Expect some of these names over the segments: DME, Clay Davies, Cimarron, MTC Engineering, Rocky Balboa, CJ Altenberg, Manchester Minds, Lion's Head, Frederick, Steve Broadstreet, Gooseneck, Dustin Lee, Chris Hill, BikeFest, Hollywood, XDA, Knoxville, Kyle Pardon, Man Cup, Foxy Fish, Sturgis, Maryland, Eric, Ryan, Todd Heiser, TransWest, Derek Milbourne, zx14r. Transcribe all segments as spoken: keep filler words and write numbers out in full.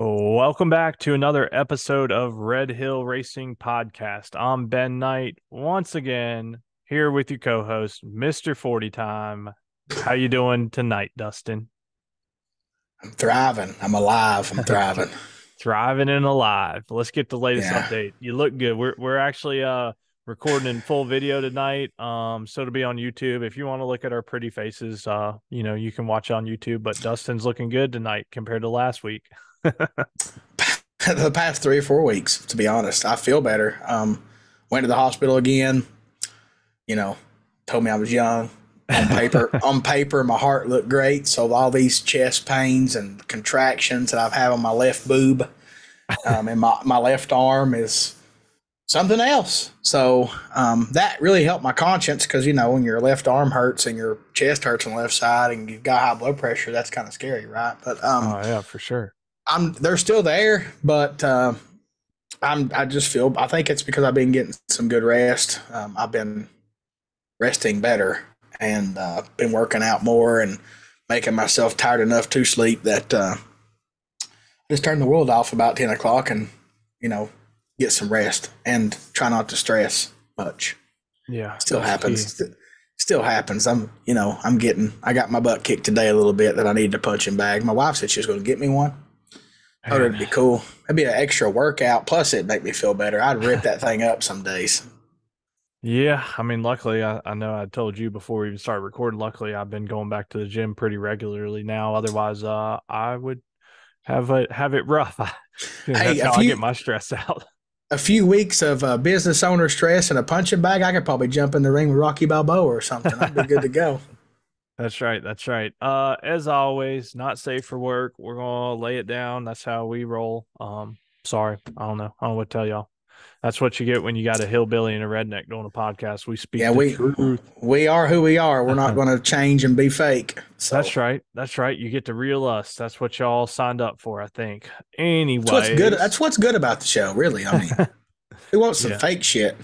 Welcome back to another episode of Red Hill Racing Podcast. I'm Ben Knight, once again, here with your co-host, Mister forty Time. How you doing tonight, Dustin? I'm thriving. I'm alive. I'm thriving. Thriving and alive. Let's get the latest yeah. update. You look good. We're we're actually uh, recording in full video tonight, um, so it'll be on YouTube. If you want to look at our pretty faces, uh, you know, you can watch on YouTube, but Dustin's looking good tonight compared to last week. The past three or four weeks, to be honest, I feel better. Um, went to the hospital again. You know, told me I was young. On paper, on paper, my heart looked great. So all these chest pains and contractions that I've had on my left boob, um, and my my left arm is something else. So um, that really helped my conscience because you know when your left arm hurts and your chest hurts on the left side and you've got high blood pressure, that's kind of scary, right? But um, oh yeah, for sure. I'm, they're still there, but uh, I'm, I just feel, I think it's because I've been getting some good rest. Um, I've been resting better and uh, been working out more and making myself tired enough to sleep that uh, I just turn the world off about ten o'clock and, you know, get some rest and try not to stress much. Yeah. Still happens. Key. Still happens. I'm, you know, I'm getting, I got my butt kicked today a little bit that I needed to punch in bag. My wife said she was going to get me one. Oh, that'd be cool. That'd be an extra workout. Plus, it'd make me feel better. I'd rip that thing up some days. Yeah. I mean, luckily, I, I know I told you before we even started recording, luckily, I've been going back to the gym pretty regularly now. Otherwise, uh, I would have it, have it rough. Hey, that's how few, I get my stress out. A few weeks of uh, business owner stress and a punching bag, I could probably jump in the ring with Rocky Balboa or something. I'd be good to go. That's right. That's right. Uh, as always, not safe for work. We're going to lay it down. That's how we roll. Um, sorry. I don't know. I don't know what to tell y'all. That's what you get when you got a hillbilly and a redneck doing a podcast. We speak yeah, the we, truth. We are who we are. We're not going to change and be fake. So. That's right. That's right. You get the real us. That's what y'all signed up for, I think. Anyway. That's what's good, that's what's good about the show, really. I mean, who wants some yeah. fake shit?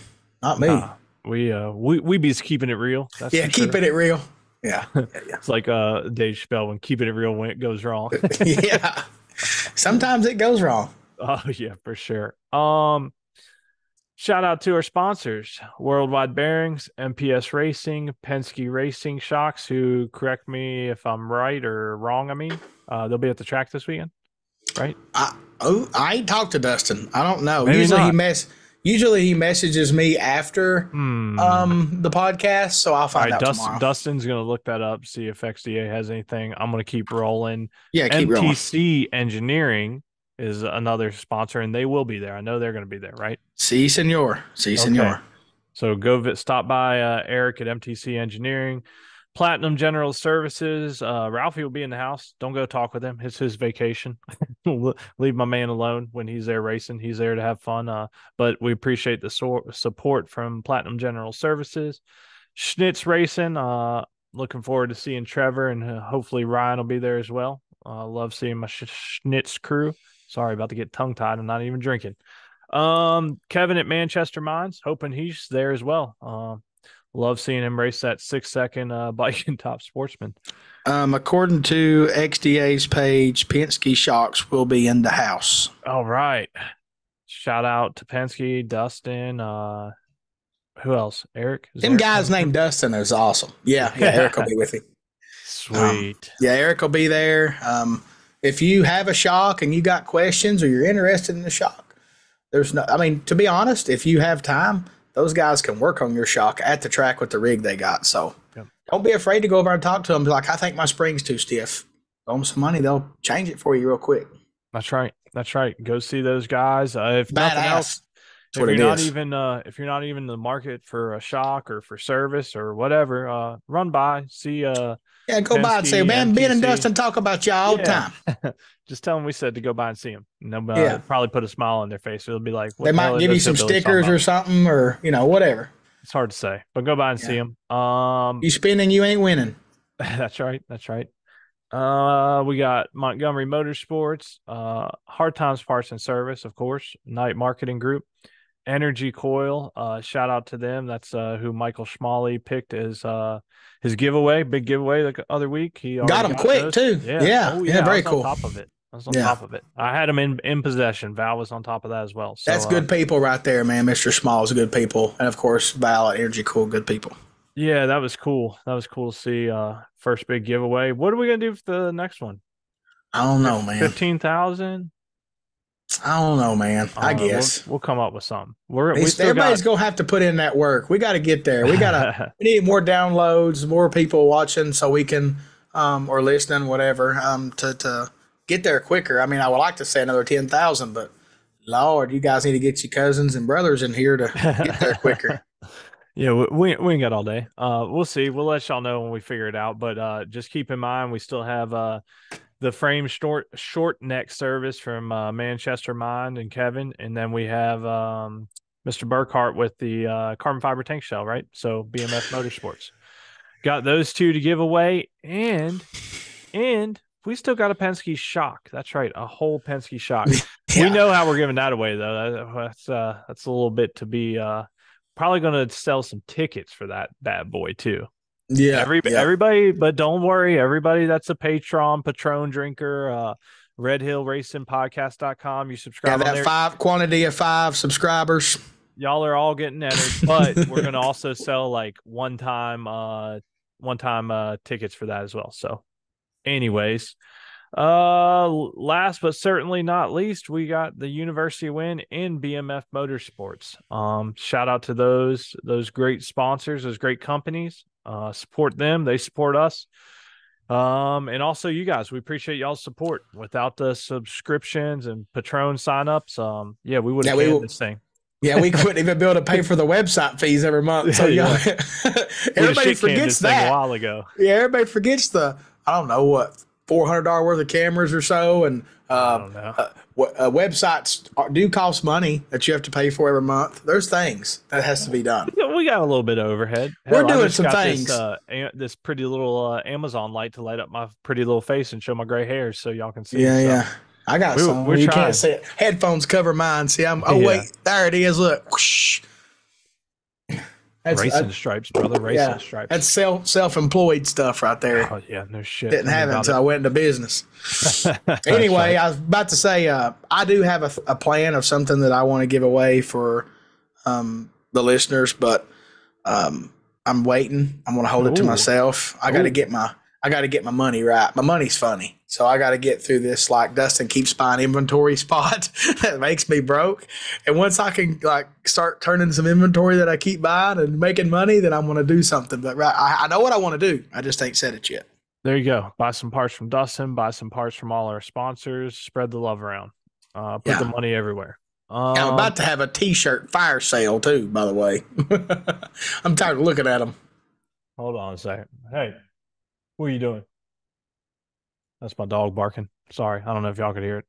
Not me. Nah, we, uh, we, we be keeping it real. That's yeah, keeping sure. it real. Yeah. yeah, yeah. It's like uh, Dave Spell when keeping it real when it goes wrong. yeah. Sometimes it goes wrong. Oh, yeah, for sure. Um, shout out to our sponsors, Worldwide Bearings, M P S Racing, Penske Racing Shocks, who correct me if I'm right or wrong, I mean. Uh, they'll be at the track this weekend, right? I, oh, I ain't talked to Dustin. I don't know. Maybe usually not. he mess. Usually he messages me after hmm. um, the podcast, so I'll find right, out Dust, tomorrow. Dustin's going to look that up, see if X D A has anything. I'm going to keep rolling. Yeah, keep rolling. M T C Engineering is another sponsor, and they will be there. I know they're going to be there, right? Si, senor. Si, senor. Okay. So go stop by uh, Eric at M T C Engineering. Platinum General Services. Uh, Ralphie will be in the house. Don't go talk with him. It's his vacation. Leave my man alone when he's there racing. He's there to have fun. Uh, but we appreciate the so- support from Platinum General Services. Schnitz Racing. Uh, looking forward to seeing Trevor and uh, hopefully Ryan will be there as well. I uh, love seeing my sh- Schnitz crew. Sorry, about to get tongue-tied. I'm not even drinking. Um, Kevin at Manchester Minds. Hoping he's there as well. Um, uh, Love seeing him race that six-second uh, bike in Top Sportsman. Um, according to X D A's page, Penske Shocks will be in the house. All right. Shout out to Penske, Dustin. Uh, who else? Eric? Them guys named Dustin is awesome. Yeah, yeah, Eric will be with you. Sweet. Um, yeah, Eric will be there. Um, if you have a shock and you got questions or you're interested in the shock, there's no. I mean, to be honest, if you have time. Those guys can work on your shock at the track with the rig they got. So yep. Don't be afraid to go over and talk to them. Be like, I think my spring's too stiff. Owe them some money. They'll change it for you real quick. That's right. That's right. Go see those guys. Uh, if Badass. nothing else, if you're, not even, uh, if you're not even in the market for a shock or for service or whatever, uh, run by, see. Uh, yeah, go Penske, by and say, man, M T C. Ben and Dustin talk about you all yeah. the time. Just tell them we said to go by and see them. And they'll uh, yeah. probably put a smile on their face. It'll be like, they might give you some stickers or something or, you know, whatever. It's hard to say, but go by and yeah. see them. Um, you spinning, you ain't winning. That's right. That's right. Uh, we got Montgomery Motorsports, uh, Hard Times Parts and Service, of course, Night Marketing Group. Energy Coil, uh, shout out to them. That's uh, who Michael Schmally picked as uh, his giveaway, big giveaway the other week. He got them got quick those. too. Yeah, yeah, oh, yeah, yeah very cool. On top of it, I was on yeah. top of it. I had him in, in possession. Val was on top of that as well. So, that's good uh, people right there, man. Mister Small's good people. And, of course, Val at Energy Coil, good people. Yeah, that was cool. That was cool to see. Uh, first big giveaway. What are we going to do for the next one? I don't know, man. fifteen thousand dollars? I don't know, man. I uh, guess we'll, we'll come up with something. We're, we still everybody's got... gonna have to put in that work. We got to get there. We gotta. We need more downloads, more people watching, so we can um, or listening, whatever, um, to to get there quicker. I mean, I would like to say another ten thousand, but Lord, you guys need to get your cousins and brothers in here to get there quicker. Yeah, we, we we ain't got all day. Uh, we'll see. We'll let y'all know when we figure it out. But uh, just keep in mind, we still have uh. the frame short short neck service from uh, Manchester Minds and Kevin, and then we have um, Mister Burkhart with the uh, carbon fiber tank shell, right? So B M F Motorsports got those two to give away, and and we still got a Penske shock. That's right, a whole Penske shock. Yeah. We know how we're giving that away though. That's uh, that's a little bit to be uh, probably going to sell some tickets for that bad boy too. Yeah, Every, yeah, everybody, but don't worry, everybody that's a Patron, Patron drinker, uh, Red Hill Racing Podcast dot com. You subscribe. Yeah, that on there. five quantity of five subscribers. Y'all are all getting entered, but we're going to also sell like one time, uh, one time, uh, tickets for that as well. So, anyways, uh, last but certainly not least, we got the University of Win in B M F Motorsports. Um, shout out to those, those great sponsors, those great companies. Uh, support them. They support us. Um, and also you guys, we appreciate y'all's support. Without the subscriptions and Patron signups, um, yeah, we wouldn't have yeah, this thing. Yeah, we couldn't even be able to pay for the website fees every month. So yeah, y'all, yeah. everybody forgets that. A while ago. Yeah, everybody forgets the, I don't know what, four hundred dollars worth of cameras or so. And um, uh, w- uh, websites are, do cost money that you have to pay for every month. There's things that has to be done. We got a little bit of overhead. Hell, We're doing some things. This, uh, a- this pretty little uh, Amazon light to light up my pretty little face and show my gray hairs so y'all can see. Yeah, so. yeah. I got we, some. We're you trying. Can't see it. Headphones cover mine. See, I'm. Oh yeah. Wait, there it is. Look. Whoosh. That's, racing uh, stripes, brother. Racing yeah, stripes. That's self self-employed stuff right there. Oh yeah, no shit. Didn't have it until I went into business. Anyway, right. I was about to say uh, I do have a, a plan of something that I want to give away for um, the listeners, but um, I'm waiting. I'm going to hold Ooh. it to myself. I got to get my I got to get my money right. My money's funny, so I got to get through this like Dustin keeps buying inventory spot that makes me broke. And once I can like start turning some inventory that I keep buying and making money, then I'm going to do something. But right, I, I know what I want to do. I just ain't said it yet. There you go. Buy some parts from Dustin. Buy some parts from all our sponsors. Spread the love around. Uh, put yeah. the money everywhere. Um, I'm about to have a T-shirt fire sale too. By the way, I'm tired of looking at them. Hold on a second. Hey. What are you doing? That's my dog barking. Sorry. I don't know if y'all could hear it.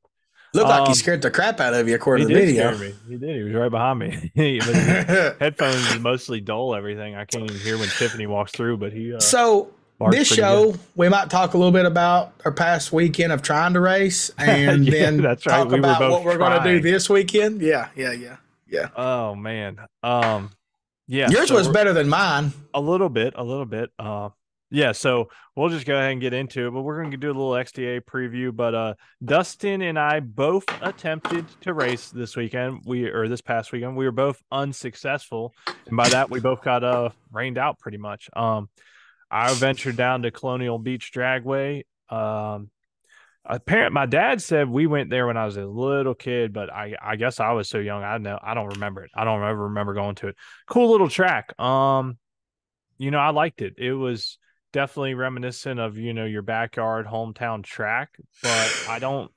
Looked um, like he scared the crap out of you according to the video. Me. He did. He was right behind me. Headphones mostly dull everything. I can't even hear when Tiffany walks through, but he uh, So this show, good. we might talk a little bit about our past weekend of trying to race and yeah, then that's right. talk we about what we're going to do this weekend. Yeah, yeah, yeah, yeah. Oh, man. Um, yeah. Yours so was better than mine. A little bit, a little bit. Uh, Yeah, so we'll just go ahead and get into it, but we're going to do a little X D A preview. But uh, Dustin and I both attempted to race this weekend, we or this past weekend. We were both unsuccessful, and by that, we both got uh, rained out pretty much. Um, I ventured down to Colonial Beach Dragway. Um, apparently, my dad said we went there when I was a little kid, but I, I guess I was so young, I know I don't remember it. I don't ever remember going to it. Cool little track. Um, you know, I liked it. It was definitely reminiscent of, you know, your backyard hometown track, but I don't,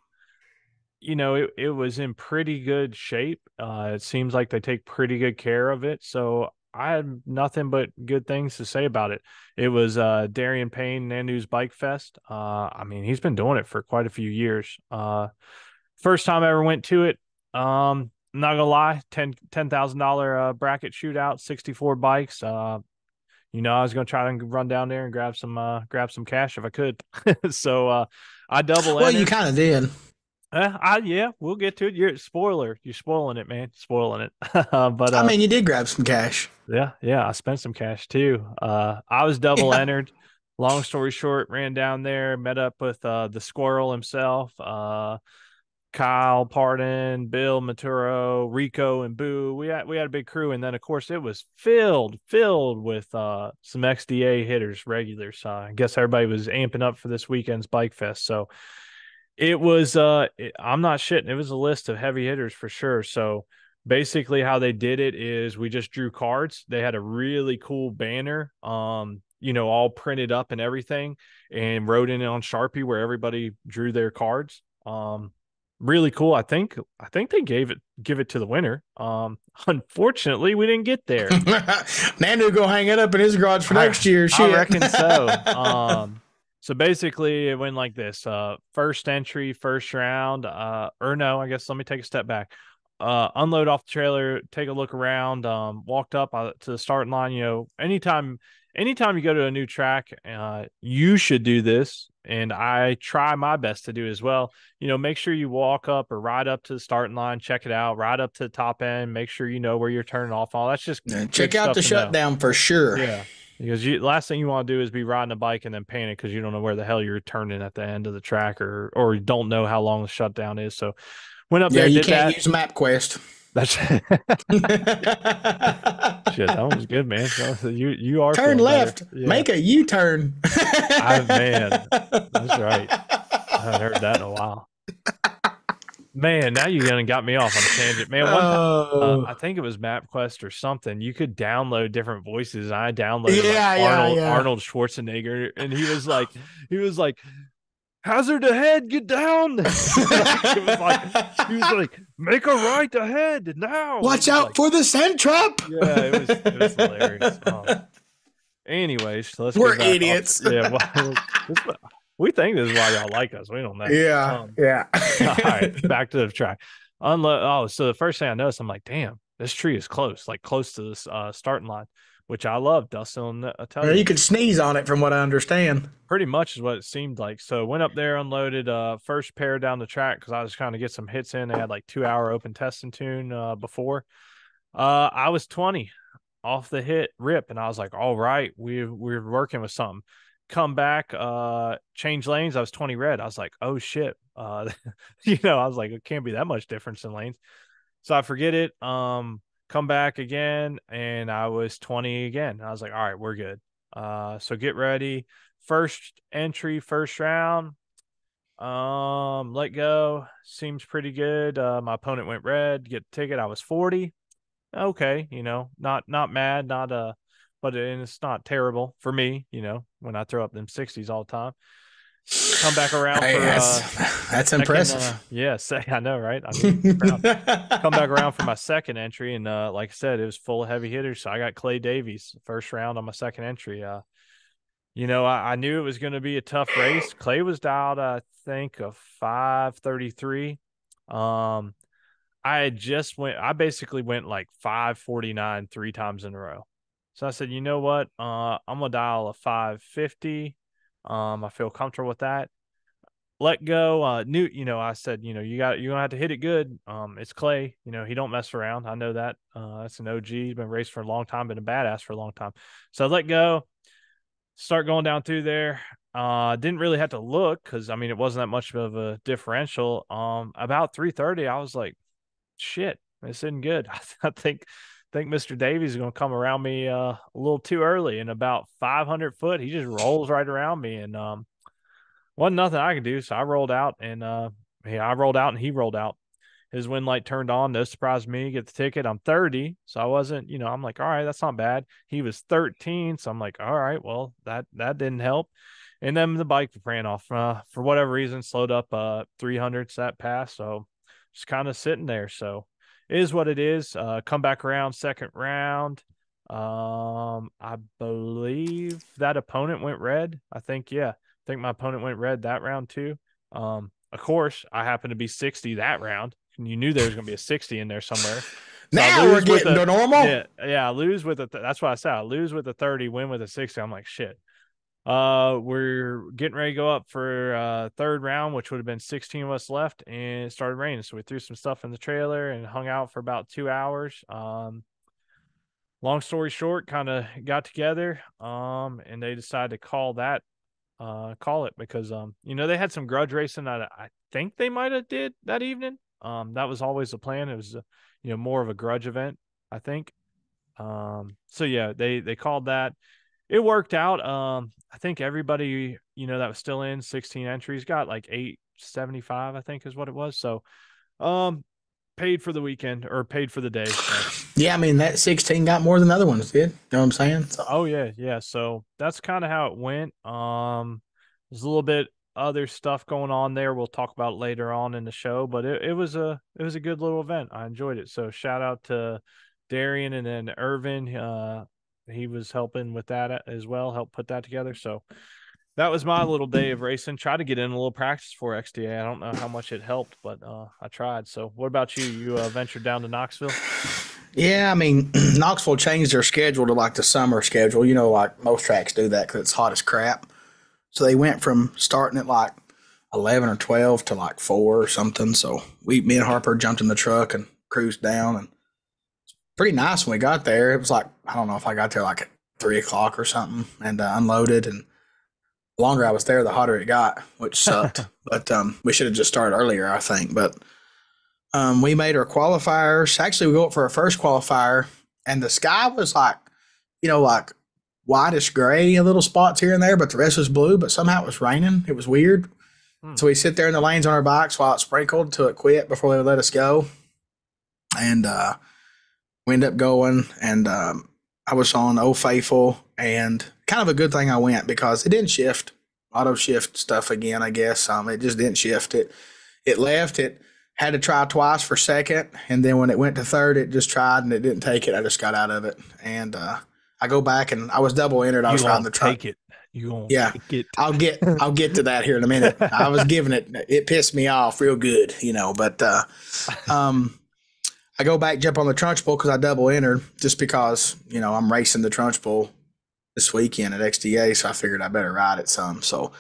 you know, it, it was in pretty good shape. Uh, it seems like they take pretty good care of it. So I had nothing but good things to say about it. It was uh, Darian Payne, Nandu's Bike Fest. Uh, I mean, he's been doing it for quite a few years. Uh, first time I ever went to it. Um, I'm not going to lie, ten thousand dollars uh, bracket shootout, sixty-four bikes. Uh, You know, I was going to try to run down there and grab some uh, grab some cash if I could. so uh, I double. Well, entered. You kind of did. Uh, I yeah, we'll get to it. You're spoiler. You're spoiling it, man. Spoiling it. but uh, I mean, you did grab some cash. Yeah, yeah. I spent some cash too. Uh, I was double yeah. entered. long story short, ran down there, met up with uh, the squirrel himself, uh, Kyle, Pardon, Bill, Maturo, Rico, and Boo. We had we had a big crew, and then of course it was filled filled with uh, some X D A hitters, regulars. Uh, I guess everybody was amping up for this weekend's Bike Fest, so it was. Uh, it, I'm not shitting. It was a list of heavy hitters for sure. So basically how they did it is we just drew cards. They had a really cool banner, um, you know, all printed up and everything, and wrote in on Sharpie where everybody drew their cards. Um, really cool. I think, I think they gave it, give it to the winner. Um, unfortunately we didn't get there. Nando go hang it up in his garage for I, next year. Shit. I reckon so. Um, so basically it went like this, uh, first entry, first round, uh, or no, I guess let me take a step back. Uh, unload off the trailer, take a look around, um, walked up uh, to the starting line. You know, anytime, anytime you go to a new track, uh, you should do this. And I try my best to do as well. You know, make sure you walk up or ride up to the starting line, check it out, ride up to the top end, make sure you know where you're turning off. All that's just check out the shutdown for sure. Yeah. Because you, last thing you want to do is be riding a bike and then panic because you don't know where the hell you're turning at the end of the track, or, or you don't know how long the shutdown is. So, went up yeah, there, you did can't that. Use MapQuest. That's shit. That was good, man. You you are turn left. Yeah. Make a U turn. I man, that's right. I haven't heard that in a while. Man, now you done got me off on a tangent, man. One oh. time, uh, I think it was MapQuest or something. You could download different voices. I downloaded yeah, like yeah, Arnold, yeah. Arnold Schwarzenegger, and he was like, he was like. Hazard ahead, get down. Like, it was like, he was like, make a right ahead now. Watch out like, for the sand trap. Yeah, it was, it was hilarious. Um, anyways, let's we're idiots. Off. Yeah, well, this, we think this is why y'all like us. We don't know. Yeah, um, yeah. All right, back to the track. Unlo- oh, so the first thing I noticed, I'm like, damn, this tree is close, like close to this uh, starting line. Which I love, Dustin. I tell you, you could sneeze on it, from what I understand. Pretty much is what it seemed like. So went up there, unloaded uh, first pair down the track because I was trying to get some hits in. They had like two hour open testing tune uh, before. Uh, I was twenty off the hit rip, and I was like, "All right, we we're working with something." Come back, uh, change lanes. I was twenty red. I was like, "Oh shit!" Uh, you know, I was like, "It can't be that much difference in lanes." So I forget it. Um. Come back again, and I was twenty again. I was like, all right, we're good. Uh, so get ready. First entry, first round. Um, let go. Seems pretty good. Uh, my opponent went red. Get the ticket. I was forty. Okay, you know, not not mad, not uh, but it, and it's not terrible for me. You know, when I throw up them sixties all the time. Come back around for, hey, that's, uh, that's second, impressive uh, yeah say I know right I mean, come back around for my second entry, and uh like I said, it was full of heavy hitters. So I got Clay Davies first round on my second entry. Uh you know, I, I knew it was going to be a tough race. Clay was dialed I think a five thirty-three. um I had just went I basically went like five forty-nine three times in a row, so I said, you know what, uh I'm gonna dial a five fifty. Um, I feel comfortable with that. Let go. Uh, Newt, you know, I said, you know, you got, you're going to have to hit it good. Um, it's Clay, you know, he don't mess around. I know that, uh, that's an O G. He's been racing for a long time, been a badass for a long time. So I let go, start going down through there. Uh, didn't really have to look. Cause I mean, it wasn't that much of a differential. Um, about three thirty, I was like, shit, this isn't good. I, th- I think, think Mister Davies is going to come around me uh, a little too early, and about five hundred foot, he just rolls right around me, and um, wasn't nothing I could do. So I rolled out, and uh, yeah, I rolled out, and he rolled out. His wind light turned on. No surprise to me. Get the ticket. I'm thirty, so I wasn't, you know, I'm like, all right, that's not bad. He was thirteen, so I'm like, all right, well, that that didn't help. And then the bike ran off uh, for whatever reason, slowed up uh, three hundredths that pass, so just kind of sitting there. So. Is what it is. Uh, come back around second round. Um, I believe that opponent went red. I think, yeah, I think my opponent went red that round too. Um, of course, I happened to be sixty that round, and you knew there was going to be a sixty in there somewhere. So now we're getting to normal. Yeah, yeah, I lose with a. Th- that's what I said. I lose with a thirty, win with a sixty. I'm like, shit. Uh, we're getting ready to go up for uh third round, which would have been sixteen of us left, and it started raining. So we threw some stuff in the trailer and hung out for about two hours. Um, long story short, kind of got together, um, and they decided to call that, uh, call it because, um, you know, they had some grudge racing that I think they might have did that evening. Um, that was always the plan. It was, uh, you know, more of a grudge event, I think. Um, so yeah, they they called that. It worked out. Um, I think everybody, you know, that was still in sixteen entries got like eight seventy-five, I think is what it was. So, um, paid for the weekend or paid for the day. So. Yeah. I mean, that sixteen got more than other ones did. You know what I'm saying? So. Oh yeah. Yeah. So that's kind of how it went. Um, there's a little bit other stuff going on there. We'll talk about later on in the show, but it, it was a, it was a good little event. I enjoyed it. So shout out to Darian and then Irvin, uh, he was helping with that as well, help put that together. So that was my little day of racing. Try to get in a little practice for X D A. I don't know how much it helped, but uh, I tried. So what about you? You uh, ventured down to Knoxville? Yeah, I mean, Knoxville changed their schedule to like the summer schedule. You know, like most tracks do that because it's hot as crap. So they went from starting at like eleven or twelve to like four or something. So we, me and Harper jumped in the truck and cruised down and pretty nice when we got there. It was like, I don't know if I got there like at three o'clock or something and uh, unloaded. And the longer I was there, the hotter it got, which sucked. But um, we should have just started earlier, I think. But um, we made our qualifiers. Actually, we go up for our first qualifier, and the sky was like, you know, like whitish gray, little spots here and there, but the rest was blue. But somehow it was raining. It was weird. Hmm. So we sit there in the lanes on our bikes while it sprinkled until it quit before they would let us go. And, uh, we ended up going, and um, I was on Old Faithful, and kind of a good thing I went because it didn't shift. Auto shift stuff again, I guess. Um, it just didn't shift. It It left. It had to try twice for second, and then when it went to third, it just tried, and it didn't take it. I just got out of it, and uh, I go back, and I was double entered. I you was riding the truck. Take it. You won't yeah, take it. I'll get I'll get to that here in a minute. I was giving it. It pissed me off real good, you know, but uh, um. I go back, jump on the Trunch Bowl because I double entered just because, you know, I'm racing the Trunch Bowl this weekend at X D A, so I figured I better ride it some. So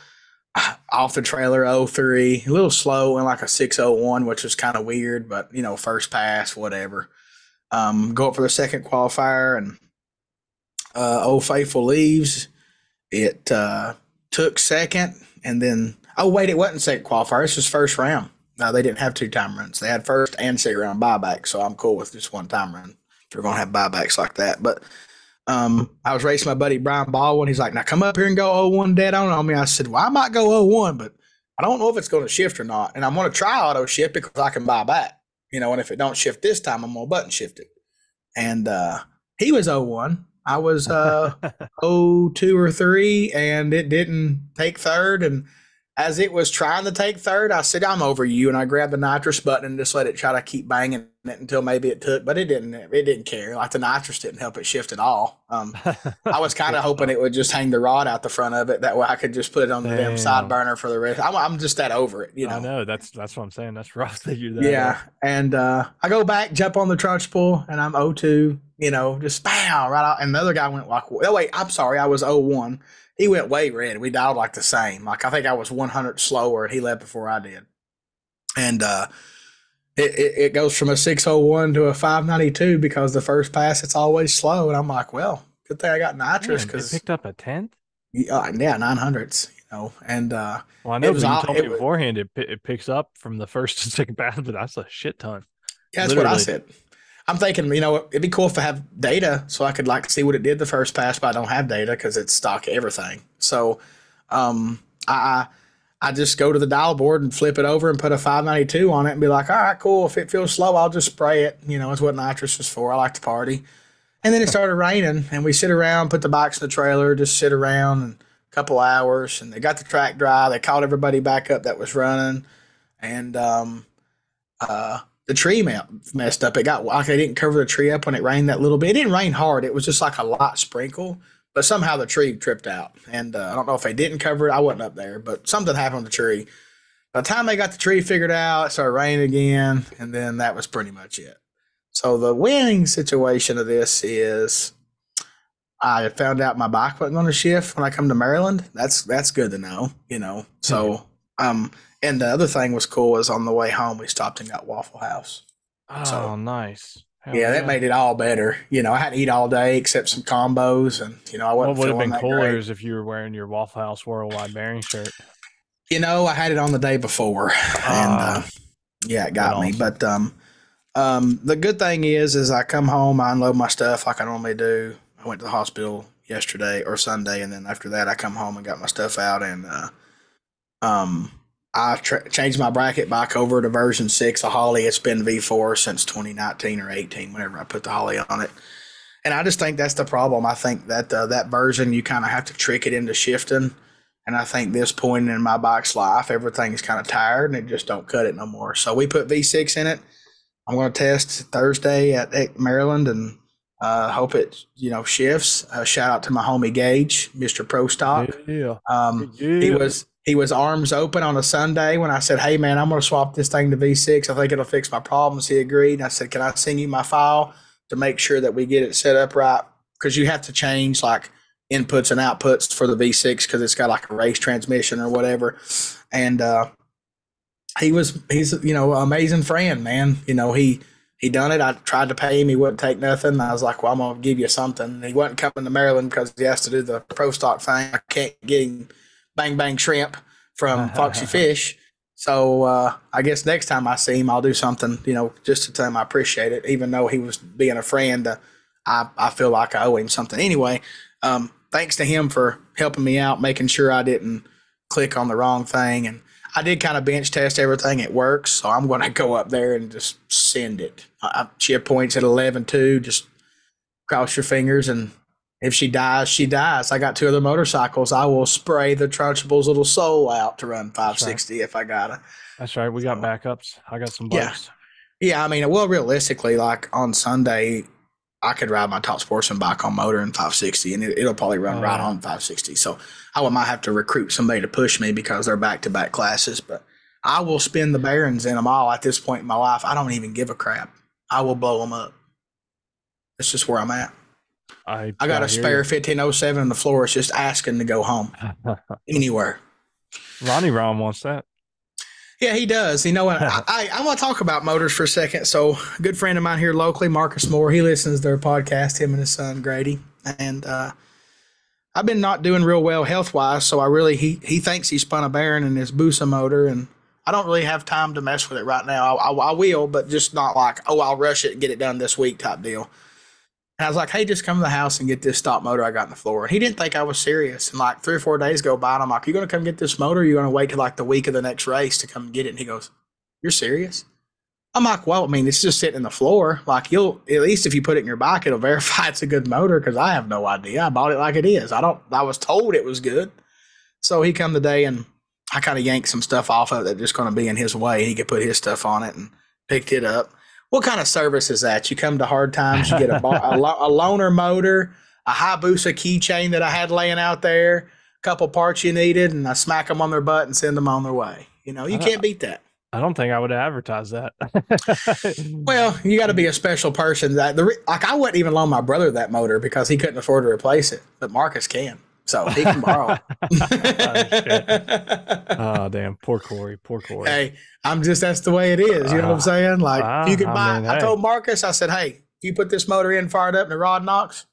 off the trailer, oh three, a little slow and like a six oh one, which was kind of weird, but, you know, first pass, whatever. Um, go up for the second qualifier, and uh, Old Faithful leaves. It uh, took second, and then – oh, wait, it wasn't second qualifier. This was first round. No, they didn't have two time runs. They had first and second round buyback, so I'm cool with just one time run if you're going to have buybacks like that. But um, I was racing my buddy Brian Baldwin. He's like, now come up here and go oh one dead on on me. I said, well, I might go oh one, but I don't know if it's going to shift or not. And I'm going to try auto shift because I can buy back. You know, and if it don't shift this time, I'm going to button shift it. And uh, he was oh one. I was uh, oh two or three, and it didn't take third. And as it was trying to take third, I said, I'm over you, and I grabbed the nitrous button and just let it try to keep banging it until maybe it took, but it didn't it didn't care. Like the nitrous didn't help it shift at all. Um, I was kind of hoping it would just hang the rod out the front of it. That way I could just put it on the damn, damn side burner for the rest. I'm, I'm just that over it, you know. I know. That's, that's what I'm saying. That's rough that you're that. Yeah, way. And uh, I go back, jump on the trunch pull, and I'm oh two, you know, just bam, right out. And the other guy went like, oh, wait, I'm sorry. I was oh one. He went way red. We dialed like the same. Like I think I was one hundred slower, and he left before I did. And uh, it, it it goes from a six oh one to a five ninety-two because the first pass it's always slow. And I'm like, well, good thing I got nitrous because picked up a tenth. Yeah, yeah, nine hundreds. You know, and uh, well, I know it was, you told it, me beforehand it it picks up from the first to second pass, but that's a shit ton. Yeah, that's literally what I said. I'm thinking, you know, it'd be cool if I have data so I could like see what it did the first pass, but I don't have data because it's stock everything. So um, I I just go to the dial board and flip it over and put a five ninety-two on it and be like, all right, cool. If it feels slow, I'll just spray it. You know, it's what nitrous was for. I like to party. And then it started raining, and we sit around, put the bikes in the trailer, just sit around and a couple hours, and they got the track dry. They called everybody back up that was running, and um, uh. the tree messed up. It got like they didn't cover the tree up when it rained that little bit. It didn't rain hard. It was just like a light sprinkle, but somehow the tree tripped out. And uh, I don't know if they didn't cover it. I wasn't up there, but something happened to the tree. By the time they got the tree figured out, it started raining again, and then that was pretty much it. So the winning situation of this is I found out my bike wasn't going to shift when I come to Maryland. That's that's good to know, you know. So um. And the other thing was cool was on the way home, we stopped and got Waffle House. Oh, so, nice. Hell yeah, that yeah. made it all better. You know, I had to eat all day except some combos, and you know, I wasn't. What would have been cooler is if you were wearing your Waffle House Worldwide Bearing shirt. You know, I had it on the day before, uh, and uh, yeah, it got me. Awesome. But um, um, the good thing is, is I come home, I unload my stuff like I normally do. I went to the hospital yesterday or Sunday, and then after that, I come home and got my stuff out, and uh, um, I tra- changed my bracket back over to version six of Holley. It's been V four since twenty nineteen or eighteen, whenever I put the Holley on it. And I just think that's the problem. I think that uh, that version, you kind of have to trick it into shifting. And I think this point in my bike's life, everything is kind of tired and it just don't cut it no more. So we put V six in it. I'm going to test Thursday at Maryland and uh, hope it, you know, shifts. Uh, shout out to my homie Gage, Mister Pro Stock. Yeah. Um, yeah. He was... He was arms open on a Sunday when I said, hey, man, I'm going to swap this thing to V six. I think it'll fix my problems. He agreed. And I said, can I send you my file to make sure that we get it set up right? Because you have to change, like, inputs and outputs for the V six because it's got, like, a race transmission or whatever. And uh, he was – he's, you know, an amazing friend, man. You know, he he done it. I tried to pay him. He wouldn't take nothing. I was like, well, I'm going to give you something. And he wasn't coming to Maryland because he has to do the pro stock thing. I can't get him – Bang Bang Shrimp from Foxy Fish. So uh, I guess next time I see him, I'll do something, you know, just to tell him I appreciate it. Even though he was being a friend, uh, I, I feel like I owe him something. Anyway, um, thanks to him for helping me out, making sure I didn't click on the wrong thing. And I did kind of bench test everything. It works. So I'm going to go up there and just send it. I, I, she had points at eleven two. Just cross your fingers and – if she dies, she dies. I got two other motorcycles. I will spray the Trunchables' little soul out to run five sixty right. if I got it. That's right. We got backups. I got some bikes. Yeah. yeah, I mean, well, realistically, like on Sunday, I could ride my Top Sportsman bike on motor in five sixty, and it, it'll probably run oh. right on five sixty. So I might have to recruit somebody to push me because they're back-to-back classes. But I will spin the Barons in them all at this point in my life. I don't even give a crap. I will blow them up. That's just where I'm at. I, I got I a spare fifteen oh seven on the floor. It's just asking to go home anywhere. Ronnie Ron wants that. Yeah, he does. You know what? I, I, I want to talk about motors for a second. So a good friend of mine here locally, Marcus Moore, he listens to their podcast, him and his son, Grady. And uh, I've been not doing real well health-wise, so I really he, – he thinks he spun a Baron in his Busa motor, and I don't really have time to mess with it right now. I, I, I will, but just not like, oh, I'll rush it and get it done this week type deal. And I was like, hey, just come to the house and get this stop motor I got in the floor. And he didn't think I was serious. And like three or four days go by, and I'm like, you going to come get this motor? Or you going to wait till like the week of the next race to come get it? And he goes, you're serious? I'm like, well, I mean, it's just sitting in the floor. Like you'll, at least if you put it in your bike, it'll verify it's a good motor because I have no idea. I bought it like it is. I don't, I was told it was good. So he come today and I kind of yanked some stuff off of it that's just going to be in his way. He could put his stuff on it and picked it up. What kind of service is that? You come to Hard Times, you get a, bar, a, lo- a loaner motor, a Hayabusa keychain that I had laying out there, a couple parts you needed, and I smack them on their butt and send them on their way. You know, you can't beat that. I don't think I would advertise that. Well, you got to be a special person. That the like I wouldn't even loan my brother that motor because he couldn't afford to replace it, but Marcus can. So he can borrow. Oh, damn. Poor Corey. Poor Corey. Hey, I'm just, that's the way it is. You know uh, what I'm saying? Like, uh, you can I buy, mean, I hey. told Marcus, I said, hey, you put this motor in, fire it up, and the rod knocks.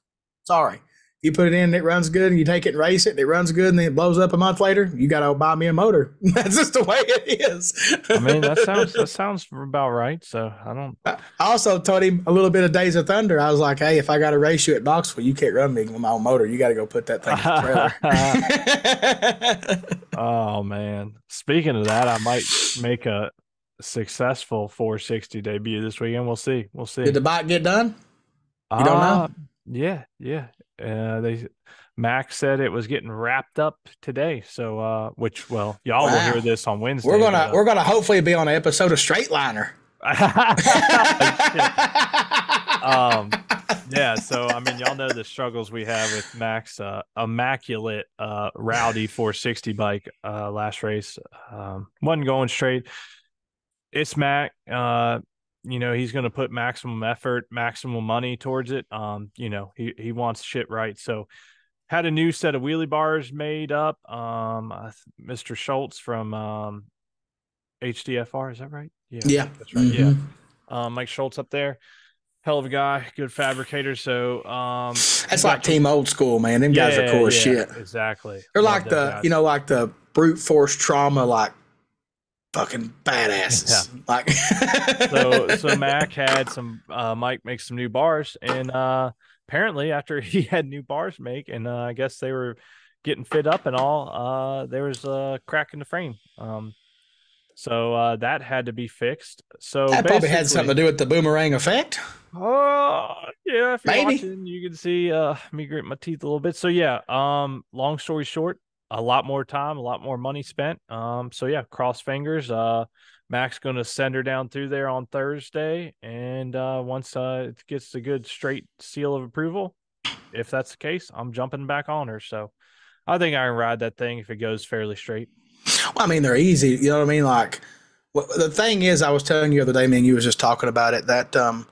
Sorry. You put it in, and it runs good, and you take it and race it, and it runs good, and then it blows up a month later. You got to buy me a motor. That's just the way it is. I mean, that sounds that sounds about right. So I don't. I also told him a little bit of Days of Thunder. I was like, hey, if I got to race you at Knoxville, you can't run me with my own motor. You got to go put that thing in the trailer. Oh man! Speaking of that, I might make a successful four sixty debut this weekend. We'll see. We'll see. Did the bike get done? You don't uh, know. Yeah. Yeah. Uh, they Mac said it was getting wrapped up today, so uh, which well, y'all wow. will hear this on Wednesday. We're gonna but, uh, we're gonna hopefully be on an episode of Straight Liner. um, yeah, so I mean, y'all know the struggles we have with Mac's uh, immaculate uh, rowdy four sixty bike uh, last race um, wasn't going straight. It's Mac. Uh, You know, he's going to put maximum effort, maximum money towards it. Um, you know, he, he wants shit right. So had a new set of wheelie bars made up. Um, uh, Mister Schultz from um, H D F R, is that right? Yeah, yeah, that's right. Mm-hmm. Yeah, um, Mike Schultz up there. hell of a guy, good fabricator. So um that's like Team Old School, man. Them yeah, guys are cool yeah, as shit. Exactly. They're like the guys. You know, like the brute force trauma, like fucking badasses. Yeah. Like so so Mac had some uh Mike makes some new bars, and uh apparently after he had new bars make, and uh, I guess they were getting fit up and all, uh there was a crack in the frame. Um So uh, that had to be fixed. So that probably had something to do with the boomerang effect. Oh, uh, yeah. If you're Maybe. watching, you can see uh, me grit my teeth a little bit. So yeah. Um, long story short, a lot more time, a lot more money spent. Um, so yeah, cross fingers. Uh, Mac's going to send her down through there on Thursday, and uh, once uh, it gets the good straight seal of approval, if that's the case, I'm jumping back on her. So I think I can ride that thing if it goes fairly straight. Well, I mean, they're easy. You know what I mean? Like, well, the thing is, I was telling you the other day, man, you was just talking about it, that um,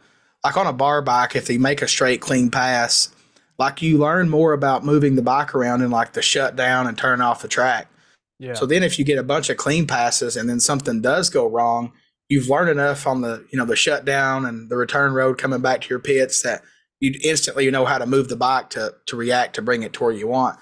like on a bar bike, if they make a straight, clean pass, like you learn more about moving the bike around and like the shutdown and turn off the track. Yeah. So then if you get a bunch of clean passes and then something does go wrong, you've learned enough on the, you know, the shutdown and the return road coming back to your pits that you instantly, you know, how to move the bike to, to react, to bring it to where you want.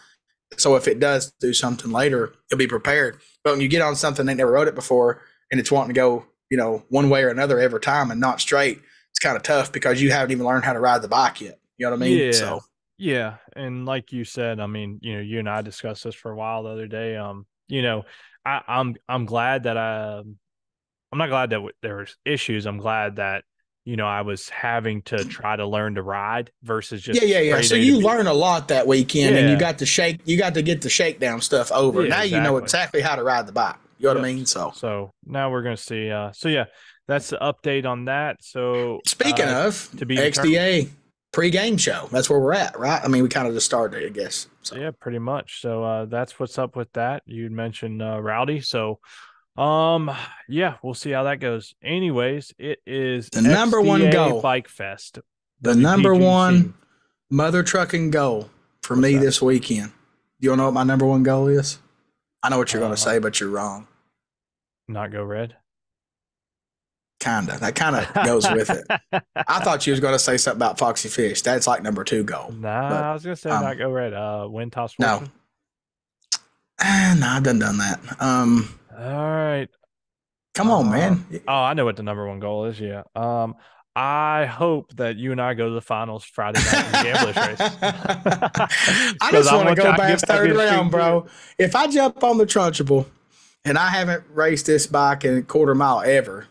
So if it does do something later, you'll be prepared. But when you get on something, they never rode it before, and it's wanting to go, you know, one way or another every time and not straight, it's kind of tough because you haven't even learned how to ride the bike yet. You know what I mean? Yeah. So. Yeah. And like you said, I mean, you know, you and I discussed this for a while the other day. Um, you know, I, I'm, I'm glad that I, I'm not glad that w- there was issues. I'm glad that, you know, I was having to try to learn to ride versus just. Yeah, yeah, yeah. So you learn a lot that weekend, yeah. and you got to shake, you got to get the shakedown stuff over. Yeah, now exactly. You know exactly how to ride the bike. You know yep. what I mean? So, so now we're going to see. Uh, so yeah, that's the update on that. So speaking uh, of to be X D A pre-game show, that's where we're at, right? I mean, we kind of just started, I guess. So. Yeah, pretty much. So uh, that's what's up with that. You'd mentioned uh, Rowdy, so. Um, yeah, we'll see how that goes. Anyways, it is the number X D A one goal bike fest, the W P G C. Number one mother trucking goal for What's me that? This weekend. You don't know what my number one goal is? I know what you're uh, going to say, but you're wrong. Not go red. Kind of, that kind of goes with it. I thought you was going to say something about Foxy Fish. That's like number two goal. Nah, but, I was going to say um, not go red. Uh, win toss. No, uh, no, I done done that. Um, All right. Come on, um, man. Oh, I know what the number one goal is. Yeah. Um, I hope that you and I go to the finals Friday night in the gambler's race. I just want to go back third round, bro. If I jump on the Trunchable and I haven't raced this bike in a quarter mile ever,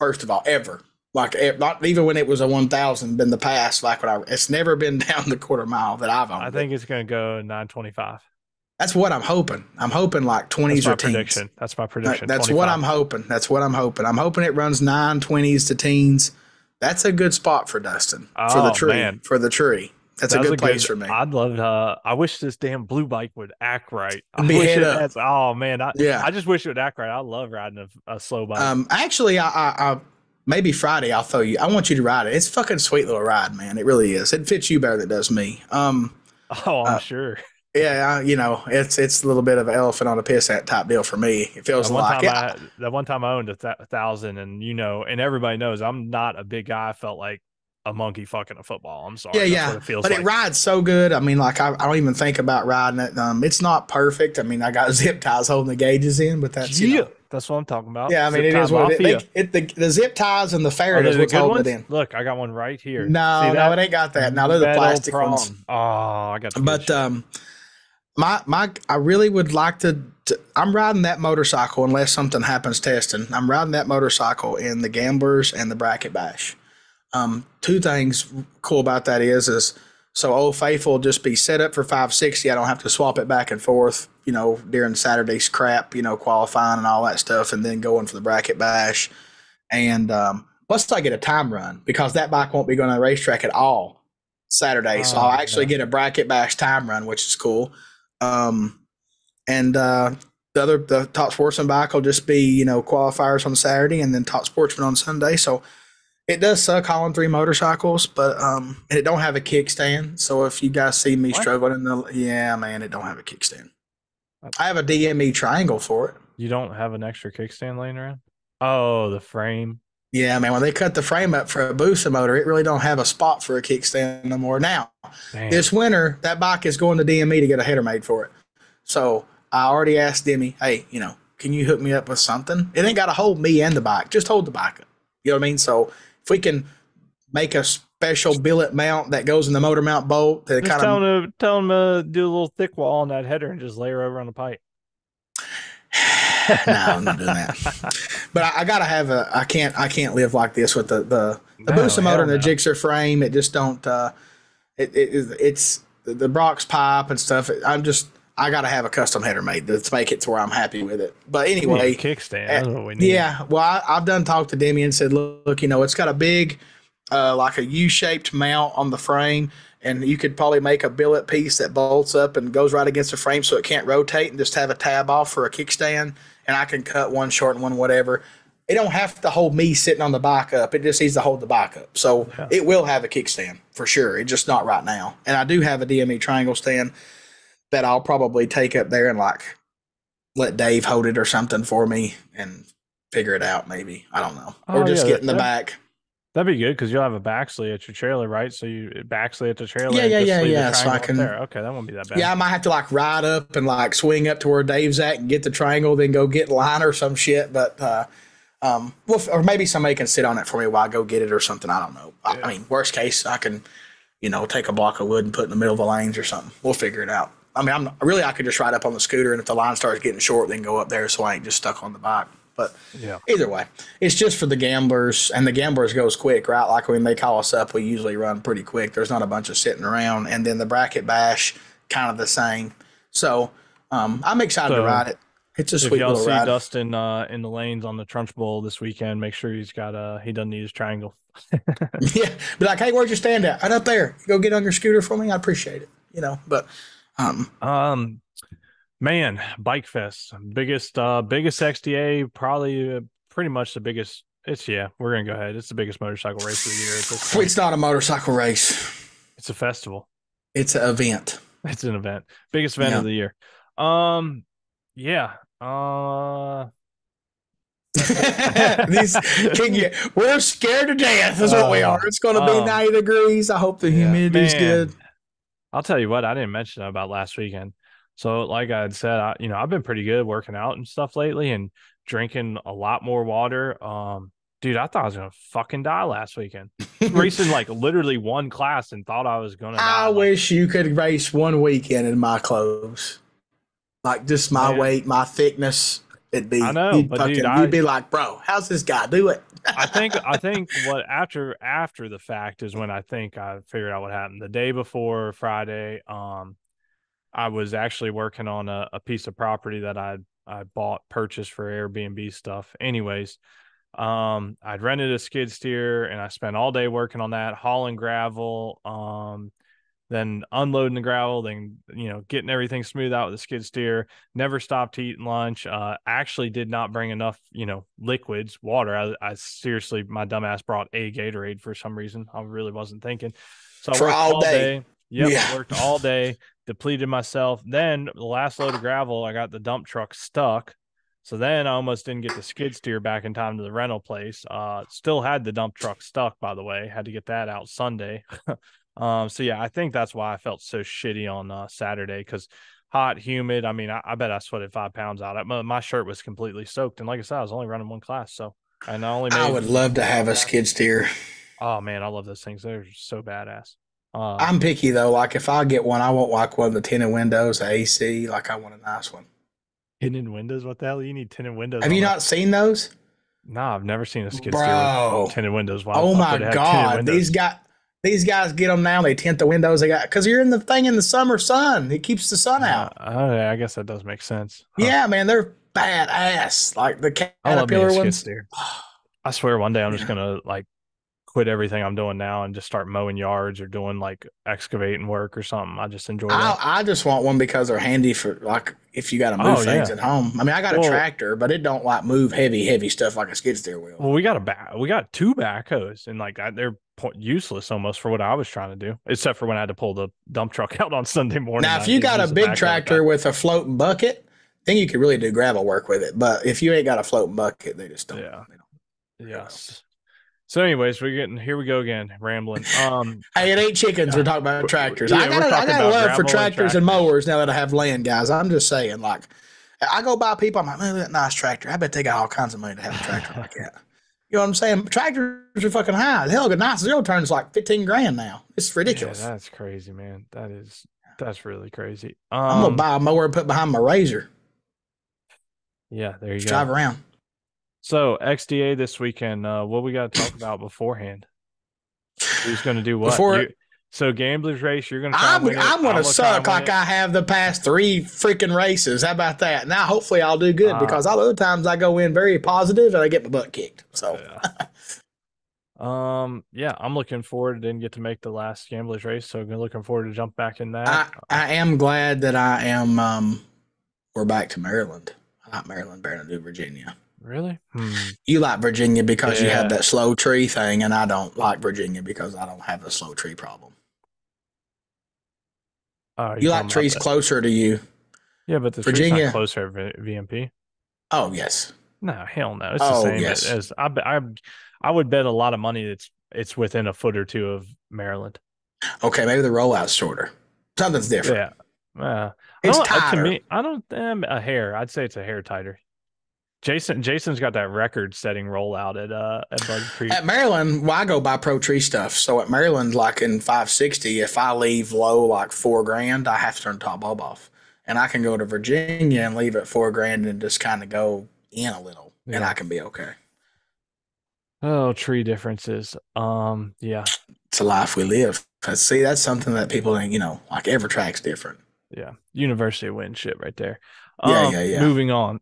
first of all, ever, like not even when it was a one thousand in the past, like when I, it's never been down the quarter mile that I've owned. I think it's going to go nine twenty-five. That's what I'm hoping. I'm hoping like twenties or teens. Prediction. That's my prediction. That's twenty-five. What I'm hoping. That's what I'm hoping. I'm hoping it runs nine twenties to teens. That's a good spot for Dustin. Oh, for the tree. Man. For the tree. That's that a good a place good, for me. I'd love to. Uh, I wish this damn blue bike would act right. I Be wish it, that's, oh man. I, yeah. I just wish it would act right. I love riding a, a slow bike. Um, actually, I, I, I maybe Friday I'll throw you. I want you to ride it. It's a fucking sweet little ride, man. It really is. It fits you better than it does me. Um. Oh, I'm uh, sure. Yeah, you know, it's it's a little bit of an elephant on a piss hat type deal for me. It feels like it. That one time I owned a, th- a thousand, and you know, and everybody knows I'm not a big guy. I felt like a monkey fucking a football. I'm sorry. Yeah, yeah. That's what it feels like. But it rides so good. I mean, like I, I don't even think about riding it. Um, it's not perfect. I mean, I got zip ties holding the gauges in, but that's yeah. You know, that's what I'm talking about. Yeah, I mean, zip it is what it is. It, the, the zip ties and the ferret oh, is what's holding ones? It in. Look, I got one right here. No, no, it ain't got that. No, they're the plastic ones. Oh, I got. The but um. My, my, I really would like to, to, I'm riding that motorcycle unless something happens testing. I'm riding that motorcycle in the Gamblers and the Bracket Bash. Um, two things cool about that is, is so Old Faithful will just be set up for five sixty. I don't have to swap it back and forth, you know, during Saturday's crap, you know, qualifying and all that stuff, and then going for the Bracket Bash. And um, plus I get a time run because that bike won't be going to the racetrack at all Saturday. Oh, so I'll actually yeah. get a Bracket Bash time run, which is cool. Um, and, uh, the other, the top sportsman bike will just be, you know, qualifiers on Saturday and then top sportsman on Sunday. So it does suck hauling three motorcycles, but, um, and it don't have a kickstand. So if you guys see me what? struggling in the, yeah, man, it don't have a kickstand. I have a D M E triangle for it. You don't have an extra kickstand laying around? Oh, the frame. Yeah, man, when they cut the frame up for a Busa motor, it really don't have a spot for a kickstand no more. Now, Damn. This winter, that bike is going to D M E to get a header made for it. So I already asked Demi, hey, you know, can you hook me up with something? It ain't got to hold me and the bike. Just hold the bike up. You know what I mean? So if we can make a special billet mount that goes in the motor mount bolt. That just tell them to, tell them to do a little thick wall on that header and just layer over on the pipe. No, I'm not doing that. But I, I gotta have a. I can't. I can't live like this with the the, the no, Busa motor and the no. Gixxer frame. It just don't. Uh, it, it it's the Brock's pipe and stuff. I'm just. I gotta have a custom header made to make it to where I'm happy with it. But anyway, kickstand. That's what we need. Yeah. Well, I, I've done talked to Demi and said, look, look, you know, it's got a big, uh, like a U-shaped mount on the frame, and you could probably make a billet piece that bolts up and goes right against the frame so it can't rotate, and just have a tab off for a kickstand. And I can cut one short and one whatever. It don't have to hold me sitting on the bike up. It just needs to hold the bike up. So yeah. It will have a kickstand for sure. It's just not right now. And I do have a D M E triangle stand that I'll probably take up there and like let Dave hold it or something for me and figure it out maybe. I don't know. Oh, or just yeah, get in the back. That'd be good because you'll have a backsley at your trailer, right? So you backsley at the trailer. Yeah, yeah, yeah, yeah. So I can. There. Okay, that won't be that bad. Yeah, I might have to like ride up and like swing up to where Dave's at and get the triangle, then go get line or some shit. But uh, um, well, or maybe somebody can sit on it for me while I go get it or something. I don't know. Yeah. I, I mean, worst case, I can, you know, take a block of wood and put it in the middle of the lanes or something. We'll figure it out. I mean, I'm really I could just ride up on the scooter, and if the line starts getting short, then go up there so I ain't just stuck on the bike. But yeah. Either way, it's just for the gamblers, and the gamblers goes quick, right? Like when they call us up, we usually run pretty quick. There's not a bunch of sitting around. And then the bracket bash, kind of the same. So um, I'm excited so, to ride it. It's a sweet little ride. If y'all see Dustin uh, in the lanes on the Trunch Bowl this weekend, make sure he's got a, he doesn't need his triangle. Yeah. Be like, hey, where'd you stand at? Right up there. Go get on your scooter for me. I appreciate it. You know, but. Um. um Man, Bike Fest, biggest, uh, biggest X D A, probably uh, pretty much the biggest. It's yeah, we're gonna go ahead. It's the biggest motorcycle race of the year. At this point. It's not a motorcycle race. It's a festival. It's an event. It's an event. Biggest event yeah. of the year. Um, yeah. Uh, These, can you, we're scared to death. Is uh, what we are. It's gonna uh, be ninety degrees. I hope the humidity's yeah, good. I'll tell you what. I didn't mention that about last weekend. So like I had said, I, you know, I've been pretty good working out and stuff lately and drinking a lot more water. Um, dude, I thought I was going to fucking die last weekend. Racing like literally one class and thought I was going to I die. Wish you could race one weekend in my clothes. Like just my Man. weight, my thickness. It'd be, I know, you'd, but fucking, dude, I, you'd be like, bro, how's this guy do it? I think, I think what after, after the fact is when I think I figured out what happened the day before Friday. Um, I was actually working on a, a piece of property that I I bought, purchased for Airbnb stuff. Anyways, um, I'd rented a skid steer, and I spent all day working on that, hauling gravel, um, then unloading the gravel, then you know getting everything smooth out with the skid steer. Never stopped to eat lunch. Uh, actually, did not bring enough you know liquids, water. I, I seriously, my dumbass brought a Gatorade for some reason. I really wasn't thinking. So I for worked all day. day. Yep, yeah, worked all day. Depleted myself. Then the last load of gravel, I got the dump truck stuck. So then I almost didn't get the skid steer back in time to the rental place. Uh, still had the dump truck stuck, by the way. Had to get that out Sunday. um, so yeah, I think that's why I felt so shitty on uh, Saturday because hot, humid. I mean, I, I bet I sweated five pounds out. I, my, my shirt was completely soaked, and like I said, I was only running one class. So and I only. Made I would love to have a skid steer. Oh man, I love those things. They're so badass. Uh, I'm picky though. Like if I get one, I want like one of the tinted windows, the A C. Like I want a nice one. Tinted windows? What the hell? You need tinted windows. Have you not seen those? No, nah, I've never seen a skid steer with tinted windows. Why oh my god, these got these guys get them now. They tint the windows. They got because you're in the thing in the summer sun. It keeps the sun out. Uh, oh yeah, I guess that does make sense. Huh. Yeah, man, they're badass. Like the Caterpillar ones. I swear, one day I'm just gonna like. Quit everything I'm doing now and just start mowing yards or doing like excavating work or something. I just enjoy that. I, I just want one because they're handy for like if you got to move oh, things yeah. at home. I mean, I got well, a tractor, but it don't like move heavy, heavy stuff like a skid steer wheel. Well, we got a back, we got two backhoes and like I, they're useless almost for what I was trying to do, except for when I had to pull the dump truck out on Sunday morning. Now, if you got a big tractor with a floating bucket, then you could really do gravel work with it. But if you ain't got a floating bucket, they just don't. Yeah. Yes. So anyways, we're getting, here we go again, rambling. Um, hey, it ain't chickens. We're talking about tractors. Yeah, I got a, I got a love for tractors and, and mowers now that I have land, guys. I'm just saying, like, I go by people, I'm like, look at that nice tractor. I bet they got all kinds of money to have a tractor like that. You know what I'm saying? Tractors are fucking high. Hell, a nice zero turn is like fifteen grand now. It's ridiculous. Yeah, that's crazy, man. That is, that's really crazy. Um, I'm going to buy a mower and put behind my razor. Yeah, there you just go. Drive around. So, X D A this weekend, uh, what we got to talk about beforehand? Who's going to do what? Before, you, so, Gamblers Race, you're going to I'm, I'm going to suck like I have the past three freaking races. How about that? Now, hopefully, I'll do good uh, because all the times I go in very positive and I get my butt kicked. So, yeah. um, yeah, I'm looking forward. Didn't get to make the last Gamblers Race, so I'm looking forward to jump back in that. I, I am glad that I am. Um, we're back to Maryland, not Maryland, Baron to Virginia. Really? Hmm. You like Virginia because yeah. you have that slow tree thing, and I don't like Virginia because I don't have a slow tree problem. Uh, you like trees closer to you. Yeah, but the Virginia, tree's not closer to V M P. Oh, yes. No, hell no. It's oh, the same yes. as I, I, I would bet a lot of money that's it's within a foot or two of Maryland. Okay, maybe the rollout's shorter. Something's different. Yeah. Uh, it's tighter. To me, I don't um, a hair. I'd say it's a hair tighter. Jason, Jason's got that record-setting rollout at uh at Bug Creek. At Maryland, well, I go buy Pro Tree stuff. So at Maryland, like in five sixty, if I leave low like four grand, I have to turn top bulb off, and I can go to Virginia and leave at four grand and just kind of go in a little, yeah. and I can be okay. Oh, tree differences. Um, yeah, it's a life we live. See, that's something that people think, you know, like every track's different. Yeah, University of Win shit right there. Yeah, um, yeah, yeah. Moving on.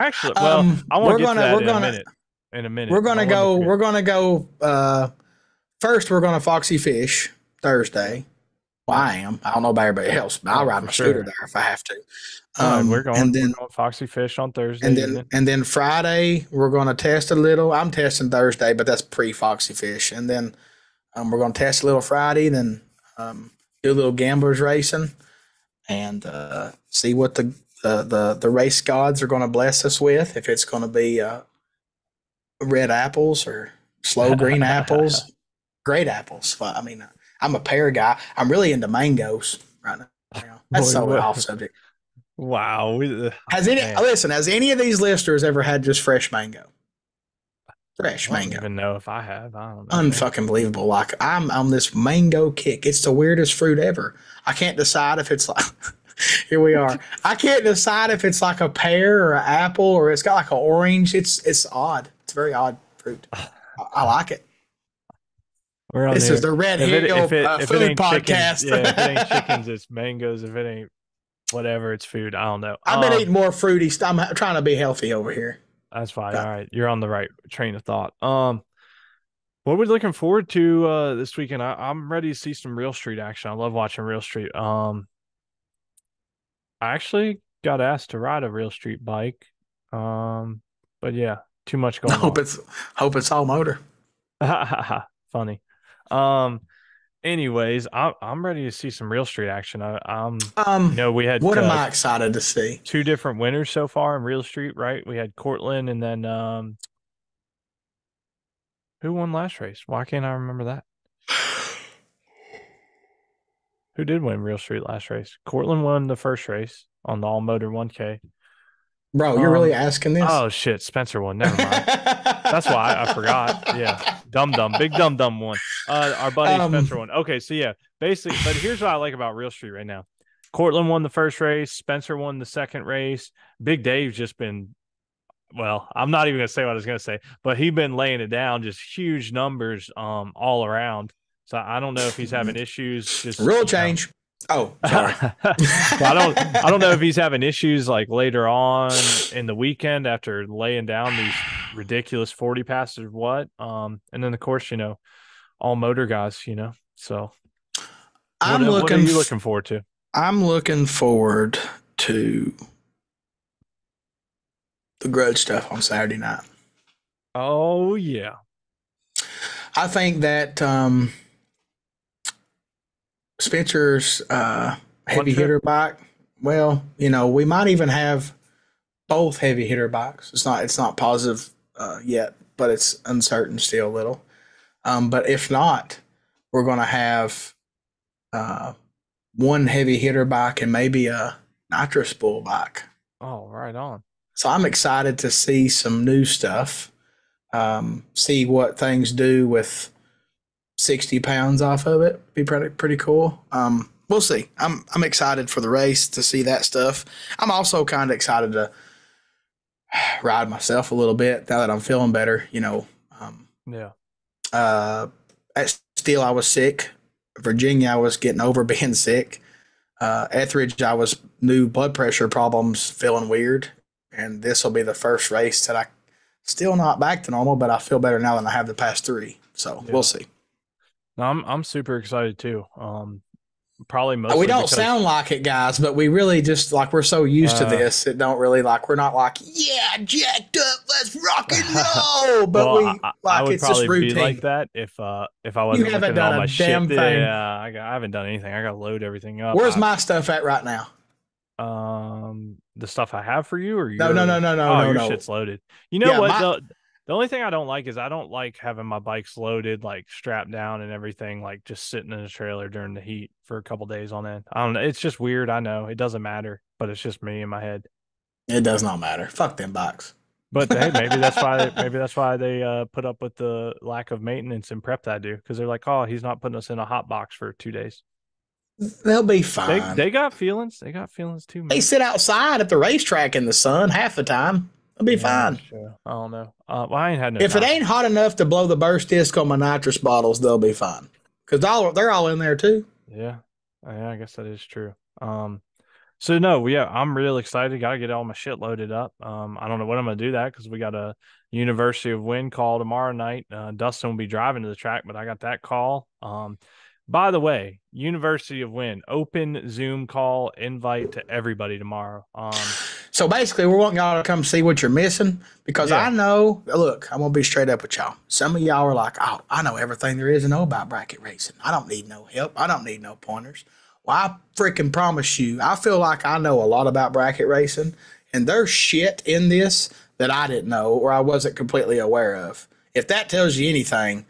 Actually, well, um, I want to get to that we're in gonna, a minute. In a minute, we're gonna go. We're gonna go. Uh, first, we're gonna Foxy Fish Thursday. Well, I am. I don't know about everybody else, but I'll ride my sure. scooter there if I have to. Um, we're going. And then we're going Foxy Fish on Thursday, and then evening. and then Friday we're gonna test a little. I'm testing Thursday, but that's pre Foxy Fish, and then um, we're gonna test a little Friday, then um, do a little Gamblers Racing. And uh, see what the, uh, the the race gods are going to bless us with. If it's going to be uh, red apples or slow green apples, great apples. I mean, I'm a pear guy. I'm really into mangoes right now. That's so off subject. Wow. Has any Man. listen? Has any of these listeners ever had just fresh mango? Fresh mango. I don't even know if I have. I don't know. Unfucking believable. Like I'm on this mango kick. It's the weirdest fruit ever. I can't decide if it's like, here we are. I can't decide if it's like a pear or an apple or it's got like an orange. It's it's odd. It's a very odd fruit. I, I like it. We're on this here. Is the Red Hill uh, Food Podcast. Chickens, yeah, if it ain't chickens, it's mangoes. If it ain't whatever, it's food. I don't know. I've been um, eating more fruity stuff. I'm trying to be healthy over here. That's fine. All right. You're on the right train of thought. Um, what we're looking forward to uh, this weekend, I, I'm ready to see some real street action. I love watching real street. Um, I actually got asked to ride a real street bike. Um, but yeah, too much going on. Hope it's, hope it's all motor. Funny. Um, anyways, I, I'm ready to see some real street action. I, I'm, um, you know, we had what uh, am I excited to see? Two different winners so far in real street, right? We had Cortland and then um, who won last race? Why can't I remember that? Who did win real street last race? Cortland won the first race on the all motor one K. Bro, you're um, really asking this? Oh shit, Spencer won. Never mind. That's why I, I forgot. Yeah. Dumb dumb. Big dumb dumb one. Uh our buddy um, Spencer won. Okay, so yeah, basically, but here's what I like about real street right now. Cortland won the first race, Spencer won the second race. Big Dave's just been well, I'm not even gonna say what I was gonna say, but he's been laying it down, just huge numbers um all around. So I don't know if he's having issues just rule change. Know, Oh, sorry. so I don't. I don't know if he's having issues like later on in the weekend after laying down these ridiculous forty passes or what. Um, and then of course, you know, all motor guys, you know. So, I'm what, looking. What are you looking forward to? I'm looking forward to the grudge stuff on Saturday night. Oh yeah, I think that. Um, Spencer's uh, heavy hitter bike. Well, you know, we might even have both heavy hitter bikes. It's not, it's not positive uh, yet, but it's uncertain still a little. Um, but if not, we're going to have uh, one heavy hitter bike and maybe a nitro spool bike. Oh, right on. So I'm excited to see some new stuff, um, see what things do with sixty pounds off of it. Be pretty, pretty cool. Um, we'll see. I'm, I'm excited for the race to see that stuff. I'm also kind of excited to ride myself a little bit now that I'm feeling better, you know. Um, yeah. Uh, at Steele, I was sick. Virginia, I was getting over being sick. Uh, Etheridge, I was new blood pressure problems, feeling weird. And this will be the first race that I still not back to normal, but I feel better now than I have the past three. So yeah. We'll see. No, I'm I'm super excited too. Um, probably most. We don't because, sound like it, guys, but we really just like we're so used uh, to this. It don't really like we're not like yeah, jacked up, let's rock and roll. But well, we I, like I would it's probably just routine. Be like that if uh if I wasn't you haven't done all my a shit. Damn thing. Yeah, I, got, I haven't done anything. I got to load everything up. Where's I, my stuff at right now? Um, the stuff I have for you, or you? No, no, no, no, no, oh, no. Your no. shit's loaded. You know yeah, what? My, the, The only thing I don't like is I don't like having my bikes loaded, like strapped down and everything, like just sitting in a trailer during the heat for a couple days on end. I don't know. It's just weird. I know it doesn't matter, but it's just me in my head. It does not matter. Fuck them bikes. But hey, maybe that's why, they, maybe that's why they uh, put up with the lack of maintenance and prep that I do. Cause they're like, oh, he's not putting us in a hot box for two days. They'll be fine. They, they got feelings. They got feelings too. Man. They sit outside at the racetrack in the sun half the time. It'll be yeah, fine. Sure. I don't know. Uh, well, I ain't had no if time. It ain't hot enough to blow the burst disc on my nitrous bottles, they'll be fine. Because they're, they're all in there, too. Yeah. Yeah, I guess that is true. Um, So, no, yeah, I'm real excited. Got to get all my shit loaded up. Um, I don't know what I'm going to do that because we got a University of Win call tomorrow night. Uh, Dustin will be driving to the track, but I got that call. Um, By the way, University of Win, open Zoom call, invite to everybody tomorrow. Um, so basically, we're wanting y'all to come see what you're missing because yeah. I know, look, I'm going to be straight up with y'all. Some of y'all are like, oh, I know everything there is to know about bracket racing. I don't need no help. I don't need no pointers. Well, I freaking promise you, I feel like I know a lot about bracket racing, and there's shit in this that I didn't know or I wasn't completely aware of. If that tells you anything,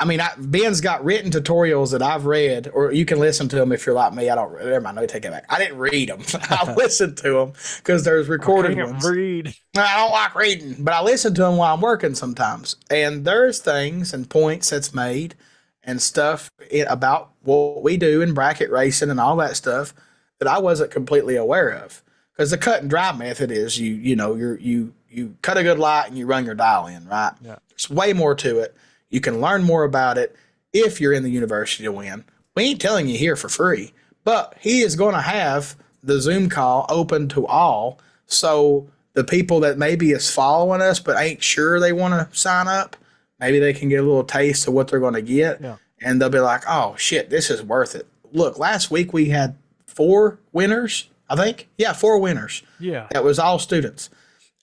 I mean, I, Ben's got written tutorials that I've read, or you can listen to them if you're like me. I don't. Never mind. Let me take it back. I didn't read them. I listened to them because there's recorded I can't ones. Read. I don't like reading, but I listen to them while I'm working sometimes. And there's things and points that's made and stuff about what we do in bracket racing and all that stuff that I wasn't completely aware of. Because the cut and dry method is you you know you you you cut a good light and you run your dial in, right? Yeah. There's way more to it. You can learn more about it if you're in the University to Win. We ain't telling you here for free, but he is going to have the Zoom call open to all. So the people that maybe is following us but ain't sure they want to sign up, maybe they can get a little taste of what they're going to get. Yeah. And they'll be like, oh, shit, this is worth it. Look, last week we had four winners, I think. Yeah, four winners. Yeah. That was all students.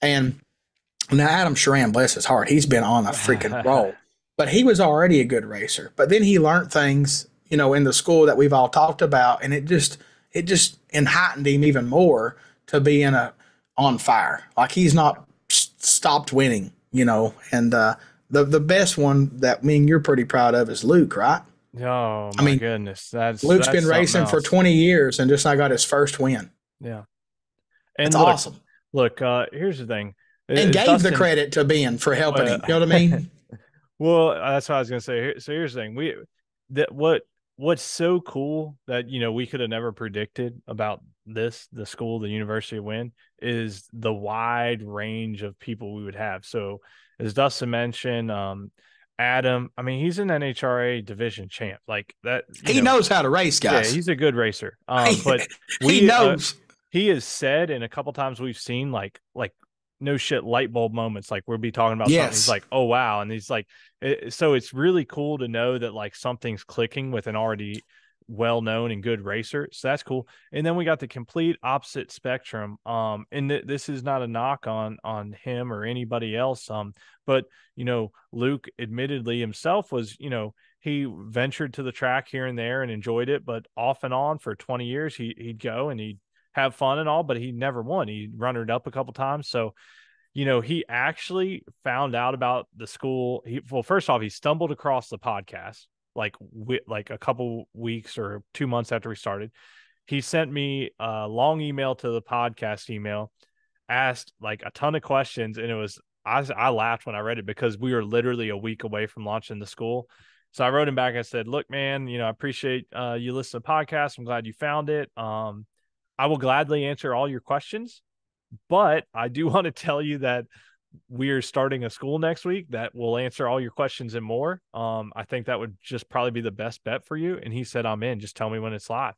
And now Adam Sharam, bless his heart, he's been on a freaking roll. But he was already a good racer. But then he learned things, you know, in the school that we've all talked about, and it just it just heightened him even more to being a on fire. Like he's not st- stopped winning, you know. And uh, the the best one that me and you're pretty proud of is Luke, right? Oh my I mean, goodness, that's Luke's that's been racing else. for twenty years and just now got his first win. Yeah, and it's awesome. Look, uh, here's the thing, it, and gave Dustin the credit to Ben for helping well, him. You know what I mean? Well, that's what I was going to say. So here's the thing. We that what what's so cool that, you know, we could have never predicted about this, the school, the University of Win, is the wide range of people we would have. So as Dustin mentioned, um, Adam, I mean, he's an N H R A division champ like that. He know, knows how to race, guys. Yeah, he's a good racer. Um, but we, he knows uh, he has said, and a couple times we've seen like like. no shit light bulb moments, like we'll be talking about yes. something. He's like, oh wow, and he's like it, so it's really cool to know that like something's clicking with an already well-known and good racer, so that's cool. And then we got the complete opposite spectrum, um and th- this is not a knock on on him or anybody else, um but you know, Luke admittedly himself was, you know, he ventured to the track here and there and enjoyed it, but off and on for twenty years he, he'd go and he'd have fun and all, but he never won. He runnered up a couple times. So you know, he actually found out about the school. He, well, first off, he stumbled across the podcast like we, like a couple weeks or two months after we started. He sent me a long email to the podcast email, asked like a ton of questions. And it was, I, I laughed when I read it because we were literally a week away from launching the school. So I wrote him back. I said, look, man, you know, I appreciate uh, you listening to the podcast. I'm glad you found it. Um, I will gladly answer all your questions, but I do want to tell you that we're starting a school next week that will answer all your questions and more. Um, I think that would just probably be the best bet for you. And he said, I'm in, just tell me when it's live.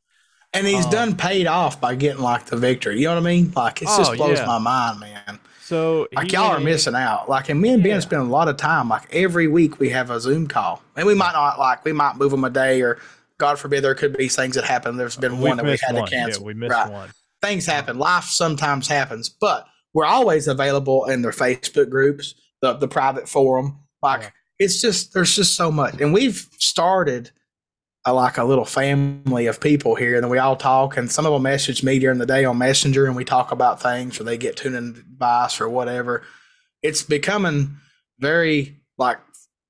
And he's um, done paid off by getting like the victory. You know what I mean? Like, it oh, just blows yeah. my mind, man. So like he, y'all are missing out. Like, and me and Ben yeah. spend a lot of time. Like every week we have a Zoom call, and we might not like, we might move them a day, or God forbid there could be things that happen. There's been We've one that we had one. to cancel. Yeah, we missed right. one. Things happen. Life sometimes happens, but we're always available in their Facebook groups, the the private forum. Like yeah. it's just, there's just so much. And we've started a, like a little family of people here, and then we all talk, and some of them message me during the day on Messenger, and we talk about things, or they get tuning advice or whatever. It's becoming very like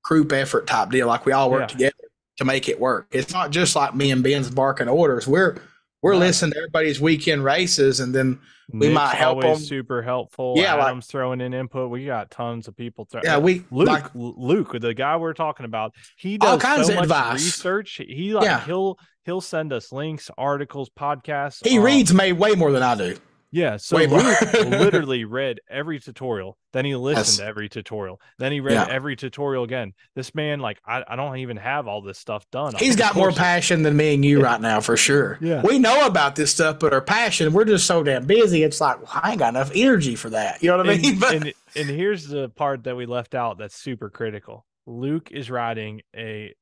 group effort type deal. Like we all work yeah. together to make it work. It's not just like me and Ben's barking orders. We're, We're wow. listening to everybody's weekend races, and then we Nick's might help always them. Super helpful. Yeah, Adam's like, throwing in input. We got tons of people. Throw- yeah, we Luke, like, Luke, the guy we're talking about. He does all kinds so of much advice. research. He like yeah. he'll he'll send us links, articles, podcasts. He um, reads may way more than I do. Yeah, so Luke literally read every tutorial. Then he listened That's, to every tutorial. Then he read yeah. every tutorial again. This man, like, I, I don't even have all this stuff done. He's got more passion than me and you yeah. right now, for sure. Yeah. We know about this stuff, but our passion, we're just so damn busy. It's like, well, I ain't got enough energy for that. You know what I mean? But, and, and here's the part that we left out that's super critical. Luke is riding a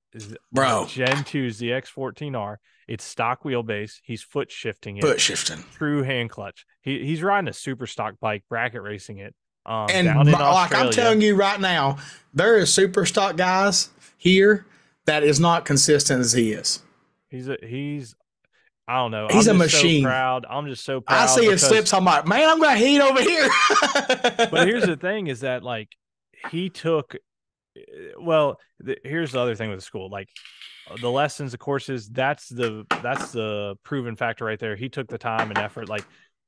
Bro. Gen two Z X fourteen R. It's stock wheelbase. He's foot shifting it. Foot shifting. True hand clutch. He he's riding a super stock bike, bracket racing it. Um, and down in like Australia. I'm telling you right now, there is super stock guys here that is not consistent as he is. He's a, he's I don't know. He's I'm a machine. So proud. I'm just so proud. I see his slips. I'm like, man, I'm gonna heat over here. But here's the thing: is that like he took. Well, the, here's the other thing with the school, like the lessons, the courses, that's the that's the proven factor right there. He took the time and effort. Like,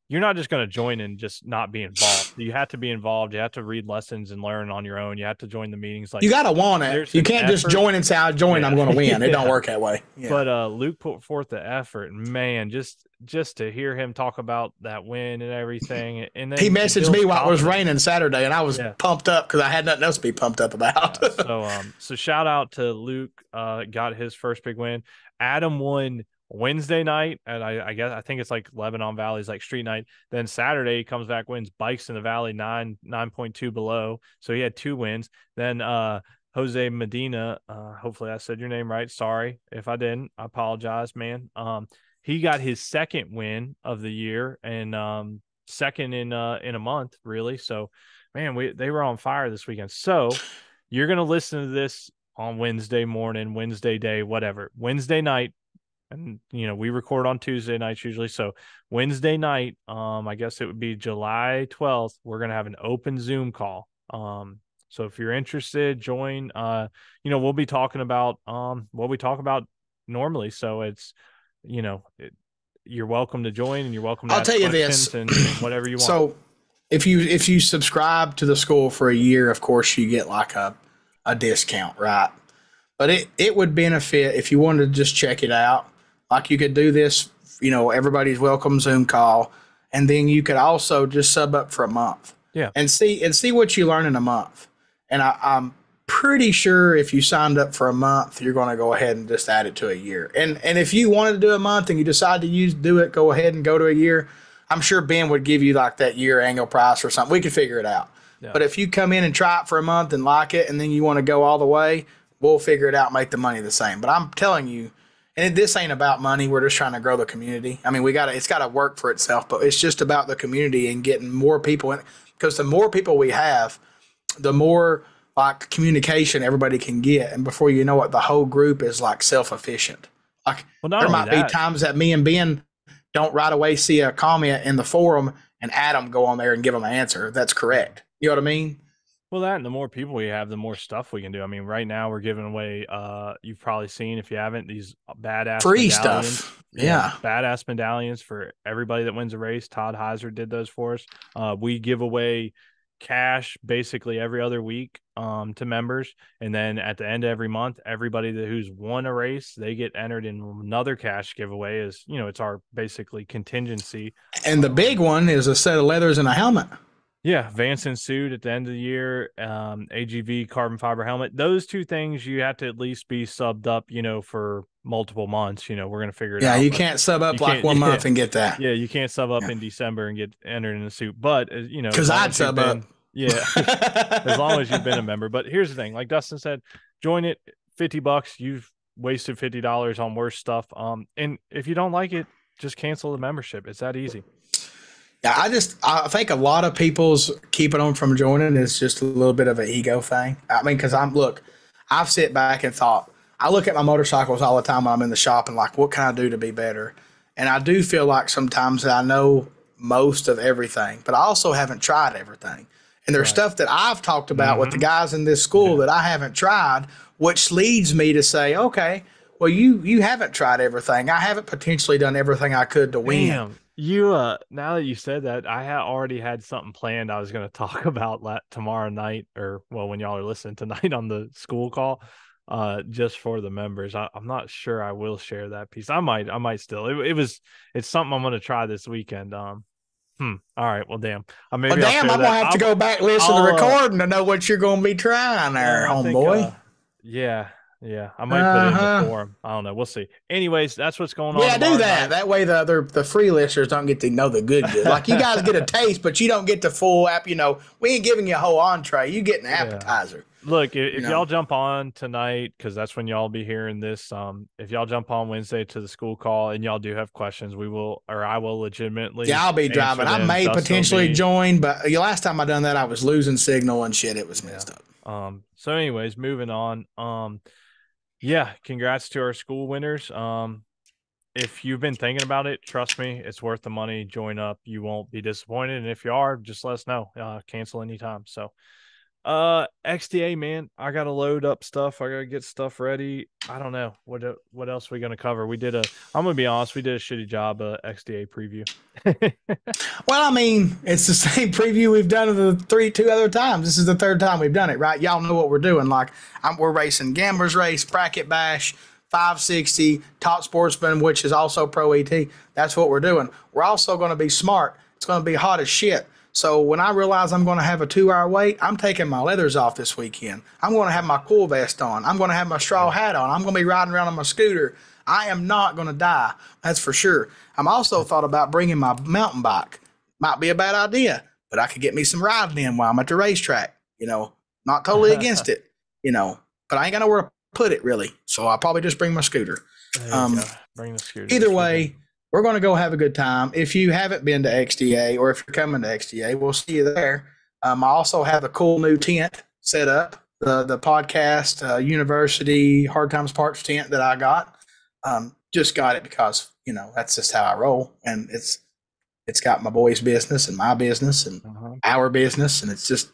you're not just going to join and just not be involved. You have to be involved. You have to read lessons and learn on your own. You have to join the meetings. Like, you got to want it. You can't effort. just join and say, I join, yeah. I'm going to win. It yeah. don't work that way. Yeah. But uh, Luke put forth the effort, man, just just to hear him talk about that win and everything. And then he messaged me while it was raining Saturday, and I was yeah. pumped up because I had nothing else to be pumped up about. yeah. So um, so shout out to Luke. Uh, got his first big win. Adam won Wednesday night, and I, I guess I think it's like Lebanon Valley's like street night. Then Saturday he comes back, wins Bikes in the Valley nine nine point two below. So he had two wins. Then uh, Jose Medina, uh, hopefully I said your name right. Sorry if I didn't. I apologize, man. Um, he got his second win of the year, and um, second in uh, in a month, really. So, man, we they were on fire this weekend. So you're gonna listen to this on Wednesday morning, Wednesday day, whatever, Wednesday night. And, you know, we record on Tuesday nights usually. So Wednesday night, um, I guess it would be July twelfth. We're going to have an open Zoom call. Um, so if you're interested, join. Uh, you know, we'll be talking about um, what we talk about normally. So it's, you know, it, you're welcome to join, and you're welcome to I'll ask tell you questions this. And, and whatever you want. So if you if you subscribe to the school for a year, of course, you get like a, a discount, right? But it, it would benefit if you wanted to just check it out. Like, you could do this, you know, everybody's welcome Zoom call, and then you could also just sub up for a month. Yeah. And see and see what you learn in a month. And I, I'm pretty sure if you signed up for a month, you're going to go ahead and just add it to a year. And and if you wanted to do a month and you decide to use do it, go ahead and go to a year. I'm sure Ben would give you like that year annual price or something. We could figure it out. Yeah. But if you come in and try it for a month and like it, and then you want to go all the way, we'll figure it out, make the money the same. But I'm telling you, and this ain't about money. We're just trying to grow the community. I mean, we gotta, it's got to work for itself, but it's just about the community and getting more people in. Because the more people we have, the more like communication everybody can get. And before you know it, the whole group is like self-efficient. Like, well, there might that. be times that me and Ben don't right away see a comment in the forum and Adam go on there and give them an answer. That's correct. You know what I mean? Well, that, and the more people we have, the more stuff we can do. I mean, right now we're giving away, uh, you've probably seen, if you haven't, these badass free stuff. Yeah. You know, badass medallions for everybody that wins a race. Todd Heiser did those for us. Uh, we give away cash basically every other week, um, to members. And then at the end of every month, everybody that who's won a race, they get entered in another cash giveaway as, you know, it's our basically contingency. And the big one is a set of leathers and a helmet. Yeah, Vance and Suit at the end of the year, um, A G V, carbon fiber helmet. Those two things you have to at least be subbed up, you know, for multiple months. You know, we're going to figure it yeah, out. Yeah, you can't sub up like one yeah, month and get that. Yeah, you can't sub up yeah. in December and get entered in a suit. But, uh, you know. Because I'd sub been, up. Yeah, as long as you've been a member. But here's the thing. Like Dustin said, join it, fifty bucks. You've wasted fifty dollars on worse stuff. Um, and if you don't like it, just cancel the membership. It's that easy. Yeah, I just I think a lot of people's keeping on from joining is just a little bit of an ego thing. I mean, because I'm look, I've sit back and thought. I look at my motorcycles all the time when I'm in the shop and like, what can I do to be better? And I do feel like sometimes that I know most of everything, but I also haven't tried everything. And there's right. stuff that I've talked about mm-hmm. with the guys in this school yeah. that I haven't tried, which leads me to say, okay, well, you you haven't tried everything. I haven't potentially done everything I could to win. Damn. You uh now that you said that, I had already had something planned I was going to talk about la- tomorrow night, or well, when y'all are listening tonight on the school call, uh just for the members. I, I'm not sure I will share that piece. I might, I might still. It, it was, it's something I'm going to try this weekend. Um, hmm. All right. Well, damn. I maybe well, damn. I'm gonna have I'll, to go back listen I'll, to the recording uh, to know what you're going to be trying there, yeah, homeboy. Uh, yeah. Yeah, I might put uh-huh. it in the forum. I don't know. We'll see. Anyways, that's what's going on. Yeah, do that. Night. That way the other the free listeners don't get to know the good good. Like you guys get a taste, but you don't get the full app. You know, we ain't giving you a whole entree. You get an appetizer. Yeah. Look, if, if y'all jump on tonight, because that's when y'all be hearing this. Um, if y'all jump on Wednesday to the school call and y'all do have questions, we will, or I will legitimately. Yeah, I'll be driving. Them. I may Dust potentially join, but the last time I done that, I was losing signal and shit. It was yeah. messed up. Um. So, anyways, moving on. Um. Yeah, congrats to our school winners. Um, if you've been thinking about it, trust me, it's worth the money. Join up. You won't be disappointed. And if you are, just let us know. Uh, cancel anytime. So uh, X D A, man, I got to load up stuff. I got to get stuff ready. I don't know. What what else are we going to cover? We did a, I'm going to be honest, we did a shitty job uh, X D A preview. Well, I mean, it's the same preview we've done the three, two other times. This is the third time we've done it, right? Y'all know what we're doing. Like, I'm, we're racing Gamblers Race, Bracket Bash, five sixty, Top Sportsman, which is also Pro E T. That's what we're doing. We're also going to be smart. It's going to be hot as shit. So when I realize I'm going to have a two-hour wait, I'm taking my leathers off this weekend. I'm going to have my cool vest on. I'm going to have my straw hat on. I'm going to be riding around on my scooter. I am not going to die. That's for sure. I'm also thought about bringing my mountain bike. Might be a bad idea, but I could get me some riding in while I'm at the racetrack. You know, not totally against it, you know, but I ain't got nowhere to put it really. So I'll probably just bring my scooter. Um, bring the scooter. Either way, we're going to go have a good time. If you haven't been to X D A or if you're coming to X D A, we'll see you there. Um, I also have a cool new tent set up, the the podcast uh, University Hard Times Parts tent that I got. Um, just got it because, you know, that's just how I roll. And it's it's got my boy's business and my business and uh-huh. our business, and it's just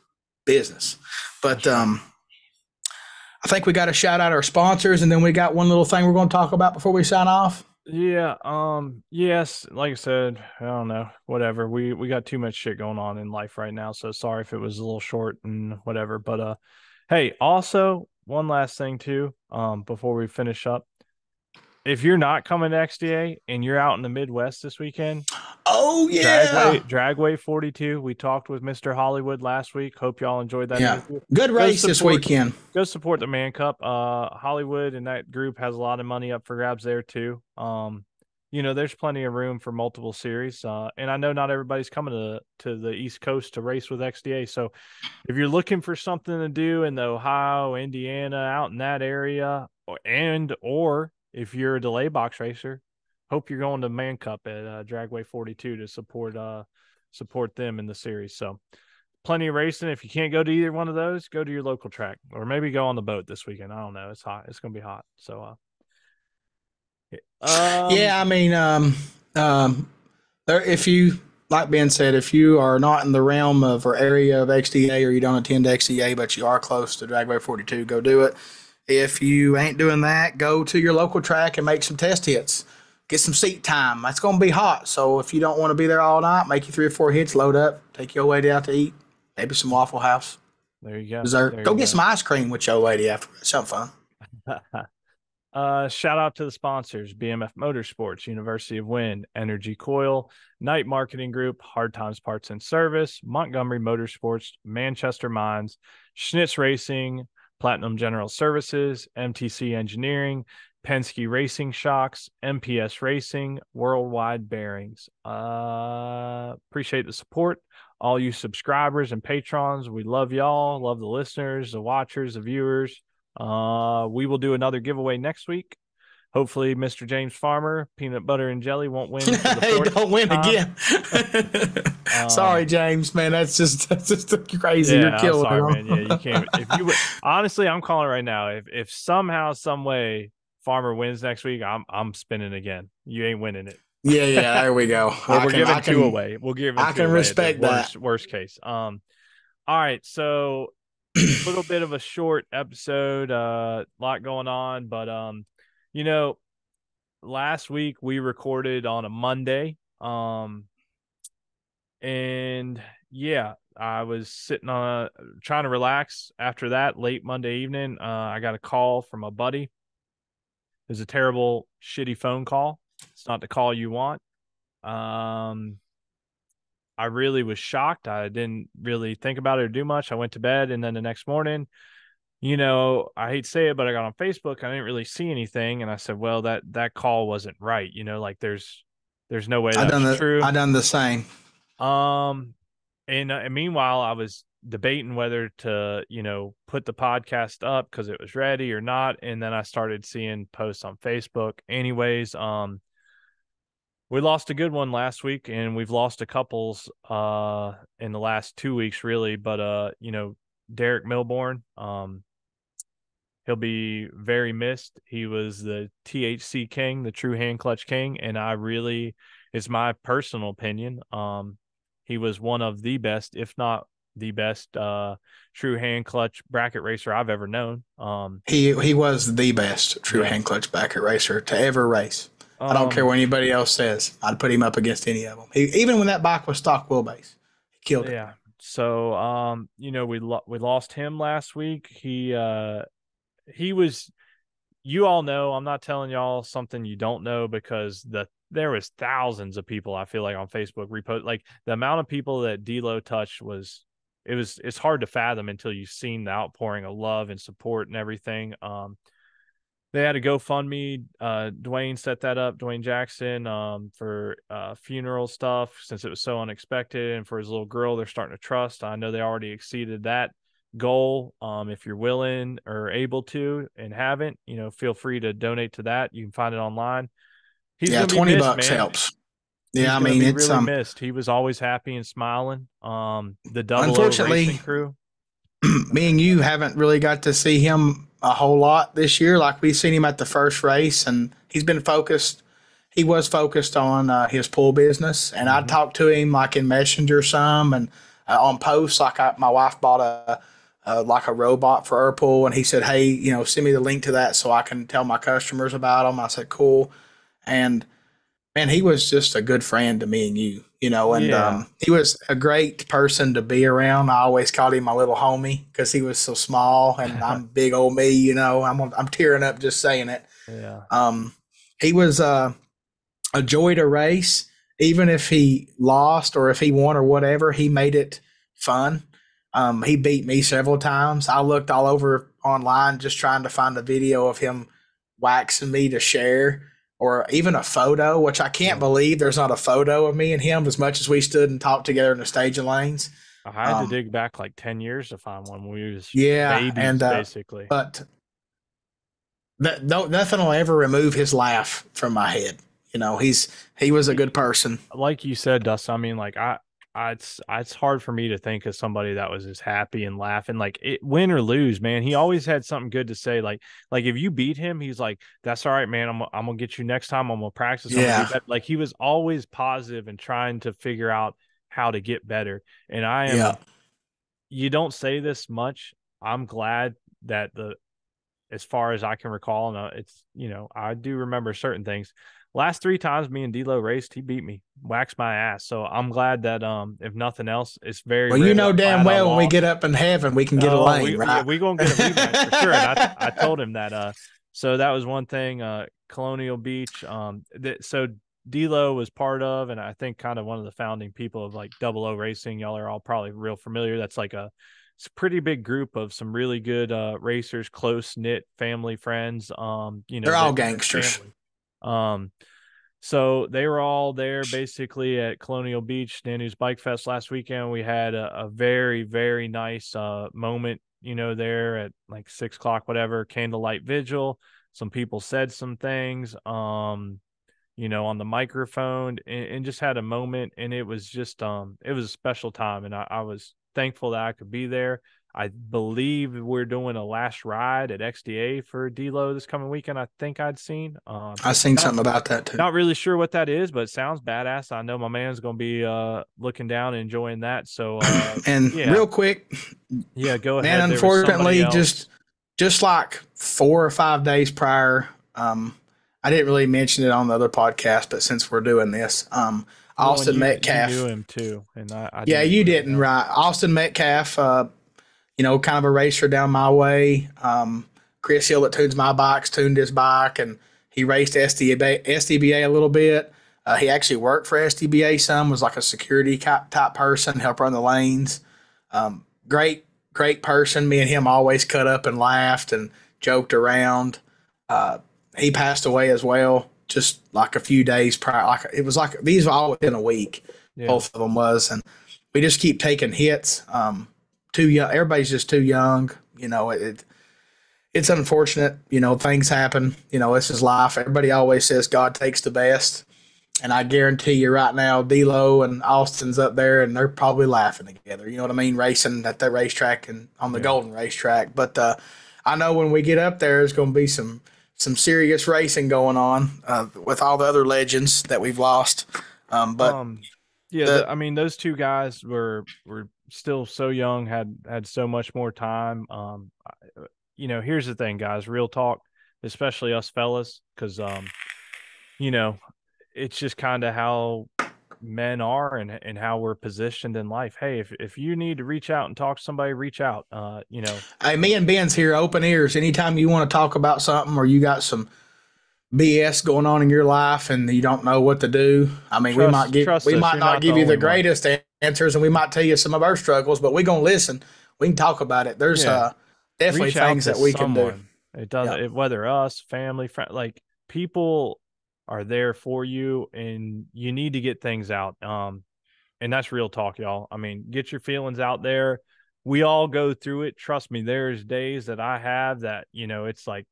business. But um, I think we got to shout out our sponsors, and then we got one little thing we're going to talk about before we sign off. Yeah. Um, yes. Like I said, I don't know, whatever. We, we got too much shit going on in life right now. So sorry if it was a little short and whatever, but, uh, hey, also one last thing too, um, before we finish up, if you're not coming to X D A and you're out in the Midwest this weekend. Oh yeah. Dragway, Dragway forty-two. We talked with Mister Hollywood last week. Hope y'all enjoyed that. Yeah. Interview. Good race support, this weekend. Go support the Man Cup. Uh, Hollywood and that group has a lot of money up for grabs there too. Um, you know, there's plenty of room for multiple series. Uh, and I know not everybody's coming to, to the East Coast to race with X D A. So if you're looking for something to do in the Ohio, Indiana, out in that area, or, and, or, if you're a delay box racer, hope you're going to Man Cup at uh, Dragway forty-two to support uh, support them in the series. So plenty of racing. If you can't go to either one of those, go to your local track or maybe go on the boat this weekend. I don't know. It's hot. It's going to be hot. So, uh, um, yeah, I mean, um, um, there, if you like Ben said, if you are not in the realm of or area of X D A, or you don't attend X D A, but you are close to Dragway forty-two, go do it. If you ain't doing that, go to your local track and make some test hits. Get some seat time. That's going to be hot. So if you don't want to be there all night, make you three or four hits, load up, take your lady out to eat, maybe some Waffle House. There you go. Dessert. Go get some ice cream with your lady after. Something fun. Uh, shout out to the sponsors, B M F Motorsports, University of Win, Energy Coil, Knight Marketing Group, Hard Times Parts and Service, Montgomery Motorsports, Manchester Minds, Schnitz Racing, Platinum General Services, M T C Engineering, Penske Racing Shocks, M P S Racing, Worldwide Bearings. Uh, appreciate the support. All you subscribers and patrons, we love y'all, love the listeners, the watchers, the viewers. Uh, we will do another giveaway next week. Hopefully, Mister James Farmer, Peanut Butter and Jelly, won't win. Hey, don't win time. again. um, sorry, James, man. That's just that's just crazy. Yeah, you're killing me. Sorry, man. Yeah, you can't. If you honestly, I'm calling right now. If if somehow, some way, Farmer wins next week, I'm I'm spinning again. You ain't winning it. Yeah, yeah. There we go. We're can, giving can, two away. We'll give. It I two can away respect that. Worst, worst case. Um. All right, so. A little bit of a short episode, uh, lot going on, but um, you know, last week we recorded on a Monday, um, and yeah, I was sitting on a, trying to relax after that late Monday evening. Uh, I got a call from a buddy. It was a terrible, shitty phone call. It's not the call you want. Um. I really was shocked. I didn't really think about it or do much. I went to bed, and then the next morning, you know, I hate to say it, but I got on Facebook. I didn't really see anything, and I said, well, that that call wasn't right. You know, like there's there's no way that's I done the, true. I done the same. Um, and, and meanwhile, I was debating whether to, you know, put the podcast up because it was ready or not, and then I started seeing posts on Facebook. Anyways, um. We lost a good one last week, and we've lost a couples uh, in the last two weeks, really. But, uh, you know, Derek Milbourne, um, he'll be very missed. He was the T H C king, the true hand clutch king, and I really, it's my personal opinion, um, he was one of the best, if not the best uh, true hand clutch bracket racer I've ever known. Um, he, he was the best true yeah. hand clutch bracket racer to ever race. I don't um, care what anybody else says. I'd put him up against any of them. He, even when that bike was stock wheelbase, he killed it. Yeah. So, um, you know, we lo- we lost him last week. He uh, he was. You all know. I'm not telling y'all something you don't know because the there was thousands of people. I feel like on Facebook repost like the amount of people that D-Lo touched was it was it's hard to fathom until you've seen the outpouring of love and support and everything. Um. They had a GoFundMe. Uh, Dwayne set that up, Dwayne Jackson, um, for uh, funeral stuff since it was so unexpected. And for his little girl, they're starting to trust. I know they already exceeded that goal. Um, if you're willing or able to and haven't, you know, feel free to donate to that. You can find it online. He's yeah, twenty missed, bucks man. helps. He's yeah, I mean, it's really um, missed. He was always happy and smiling. Um, the double O racing crew. Me and you haven't really got to see him a whole lot this year. Like we've seen him at the first race, and he's been focused. He was focused on uh, his pool business, and mm-hmm. I talked to him like in Messenger some, and uh, on posts. Like I, my wife bought a uh, like a robot for her pool, and he said, "Hey, you know, send me the link to that so I can tell my customers about them." I said, "Cool," and man, he was just a good friend to me and you. You know, and yeah. um, he was a great person to be around. I always called him my little homie because he was so small, and I'm big old me. You know, I'm I'm tearing up just saying it. Yeah. Um, he was uh, a joy to race, even if he lost or if he won or whatever. He made it fun. Um, he beat me several times. I looked all over online just trying to find a video of him waxing me to share. Or even a photo, which I can't believe there's not a photo of me and him as much as we stood and talked together in the staging lanes. I had um, to dig back like ten years to find one. We was yeah, babies, and, uh, basically. But that, no, nothing will ever remove his laugh from my head. You know, he's he was a good person. Like you said, Dustin, I mean, like I, it's it's hard for me to think of somebody that was as happy and laughing. Like, it, win or lose, man, he always had something good to say. Like, like if you beat him, he's like, "That's all right, man. I'm I'm gonna get you next time. I'm gonna practice." I'm yeah. Gonna like he was always positive and trying to figure out how to get better. And I am. Yeah. You don't say this much. I'm glad that the, as far as I can recall, and it's you know I do remember certain things. Last three times me and D-Lo raced, he beat me, waxed my ass. So I'm glad that, um, if nothing else, it's very well. You know damn well when we get up in heaven, we can get uh, a lane, we, right? Yeah, we're gonna get a rematch for sure. And I, I told him that. Uh, so that was one thing. Uh, Colonial Beach. Um, that so D-Lo was part of, and I think kind of one of the founding people of like Double O Racing. Y'all are all probably real familiar. That's like a, it's a pretty big group of some really good uh, racers, close knit family friends. Um, you know, they're all gangsters. Family. Um, so they were all there basically at Colonial Beach, Nanu's Bike Fest last weekend. We had a, a very, very nice, uh, moment, you know, there at like six o'clock, whatever, candlelight vigil. Some people said some things, um, you know, on the microphone and, and just had a moment. And it was just, um, it was a special time. And I, I was thankful that I could be there. I believe we're doing a last ride at X D A for D-Lo this coming weekend. I think I'd seen. Um, I seen not, something about that too. Not really sure what that is, but it sounds badass. I know my man's going to be uh, looking down and enjoying that. So, uh, and yeah. real quick, yeah, go ahead. And unfortunately, just just like four or five days prior, um, I didn't really mention it on the other podcast, but since we're doing this, um, well, Austin you, Metcalf. You knew him too, and I, I yeah, didn't you didn't, him. Right? Austin Metcalf. Uh, You know, kind of a racer down my way. Um, Chris Hill that tunes my bikes tuned his bike, and he raced S D B A, S D B A a little bit. Uh, he actually worked for S D B A some, was like a security type, type person, helped run the lanes. Um, great, great person. Me and him always cut up and laughed and joked around. Uh, he passed away as well, just like a few days prior. Like it was like these were all within a week. Yeah. Both of them was, and we just keep taking hits. Um, Too young. Everybody's just too young. You know, it, it. It's unfortunate. You know, things happen. You know, this is life. Everybody always says God takes the best, and I guarantee you right now, D-Lo and Austin's up there, and they're probably laughing together. You know what I mean? Racing at that racetrack and on the yeah. Golden Racetrack. But uh, I know when we get up there, there's going to be some some serious racing going on uh, with all the other legends that we've lost. Um, but um, yeah, the, the, I mean, those two guys were were. still so young, had had so much more time. Um you know, here's the thing, guys, real talk, especially us fellas, because um you know, it's just kind of how men are and and how we're positioned in life. Hey, if, if you need to reach out and talk to somebody, reach out. Uh you know, hey, me and Ben's here, open ears. Anytime you want to talk about something or you got some B S going on in your life and you don't know what to do, I mean, trust, we might give we us. might You're not give you the greatest one. answers, and we might tell you some of our struggles, but we're gonna listen. We can talk about it. There's yeah. uh, definitely Reach things that we someone. can do. It doesn't yeah. it, whether us, family, friend, like people are there for you, and you need to get things out. Um, and that's real talk, y'all. I mean, get your feelings out there. We all go through it. Trust me, there's days that I have that, you know, it's like.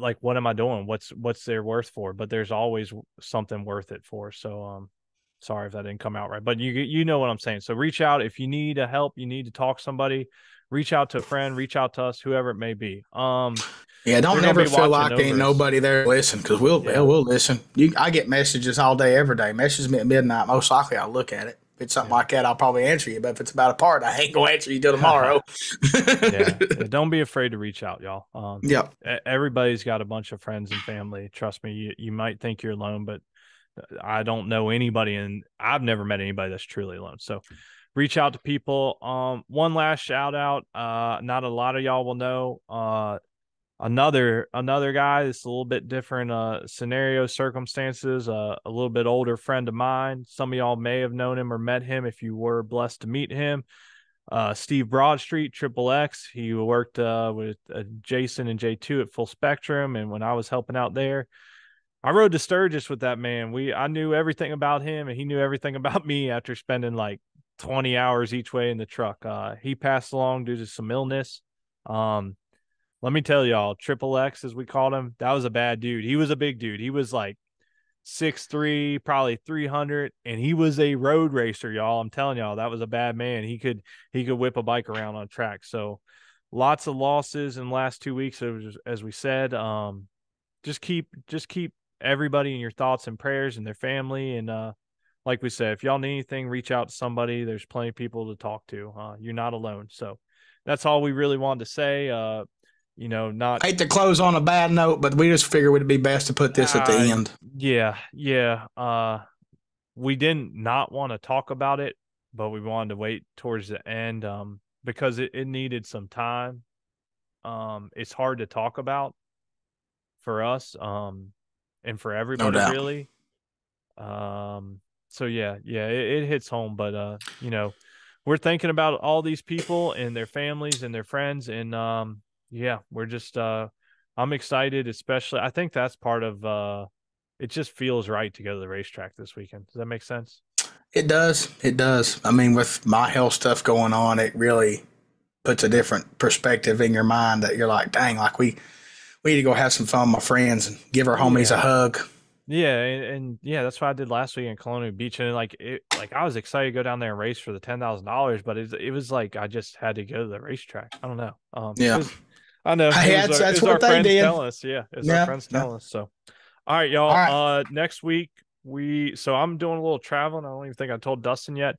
like what am I doing? What's what's their worth for? But there's always something worth it for. So um sorry if that didn't come out right, but you you know what I'm saying. So reach out if you need a help, you need to talk to somebody, reach out to a friend, reach out to us, whoever it may be. Um yeah, don't ever feel like there ain't nobody there to listen, because we'll yeah. we'll listen. You I get messages all day, every day. Message me at midnight, most likely I'll look at it. If it's something yeah. like that, I'll probably answer you. But if it's about a part, I ain't gonna answer you till tomorrow. yeah. Don't be afraid to reach out, y'all. Um, yeah. Everybody's got a bunch of friends and family. Trust me, you, you might think you're alone, but I don't know anybody, and I've never met anybody that's truly alone. So reach out to people. Um, one last shout out. Uh, not a lot of y'all will know. Uh, another another guy. It's a little bit different uh scenario, circumstances, uh, a little bit older friend of mine. Some of y'all may have known him or met him if you were blessed to meet him. uh Steve Broadstreet, Triple X. He worked uh with uh, Jason and J two at Full Spectrum, and when I was helping out there, I rode to Sturgis with that man. We I knew everything about him, and he knew everything about me after spending like twenty hours each way in the truck. Uh he passed along due to some illness. um Let me tell y'all, Triple X, as we called him, that was a bad dude. He was a big dude. He was like six three, probably three hundred, and he was a road racer, y'all. I'm telling y'all, that was a bad man. He could he could whip a bike around on track. So lots of losses in the last two weeks, as we said. Um, just keep just keep everybody in your thoughts and prayers and their family. And uh, like we said, if y'all need anything, reach out to somebody. There's plenty of people to talk to. Uh, you're not alone. So that's all we really wanted to say. Uh, you know, not I hate to close on a bad note, but we just figured it'd be best to put this uh, at the end. Yeah. Yeah. Uh, we didn't not want to talk about it, but we wanted to wait towards the end, um, because it, it needed some time. Um, it's hard to talk about for us, um, and for everybody, no really. Um, so yeah, yeah, it, it hits home, but, uh, you know, we're thinking about all these people and their families and their friends. And, um, yeah, we're just, uh, I'm excited, especially, I think that's part of, uh, it just feels right to go to the racetrack this weekend. Does that make sense? It does. It does. I mean, with my health stuff going on, it really puts a different perspective in your mind that you're like, dang, like we, we need to go have some fun with my friends and give our homies yeah. a hug. Yeah. And, and yeah, that's what I did last week in Colonial Beach. And like, it, like I was excited to go down there and race for the ten thousand dollars, but it, it was like, I just had to go to the racetrack. I don't know. Um, yeah. I know. Hey, that's our, that's what our they did. Tell us, yeah, it's yeah, our friends yeah. telling us. So, all right, y'all. All right. Uh, next week we. So I'm doing a little traveling. I don't even think I told Dustin yet.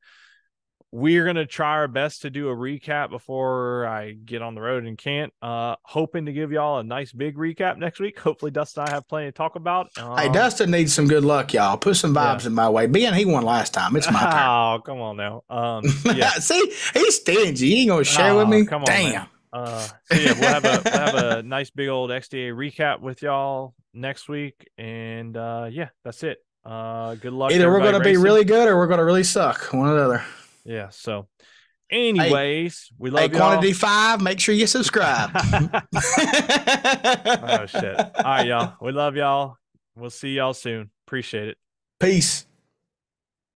We're gonna try our best to do a recap before I get on the road and can't. Uh, hoping to give y'all a nice big recap next week. Hopefully, Dustin and I have plenty to talk about. Um, hey, Dustin needs some good luck, y'all. Put some vibes yeah. in my way. Being he won last time, it's my turn. Oh, come on now. Um, yeah. See, he's stingy. He ain't gonna share oh, with me. Come on, damn. Man. Uh, so yeah, we'll have a we'll have a nice big old X D A recap with y'all next week, and uh, yeah, that's it. Uh, good luck. Either we're gonna racing. be really good, or we're gonna really suck. One or the other. Yeah. So, anyways, hey, we love hey, y'all. Quantity five. Make sure you subscribe. Oh shit! All right, y'all. We love y'all. We'll see y'all soon. Appreciate it. Peace.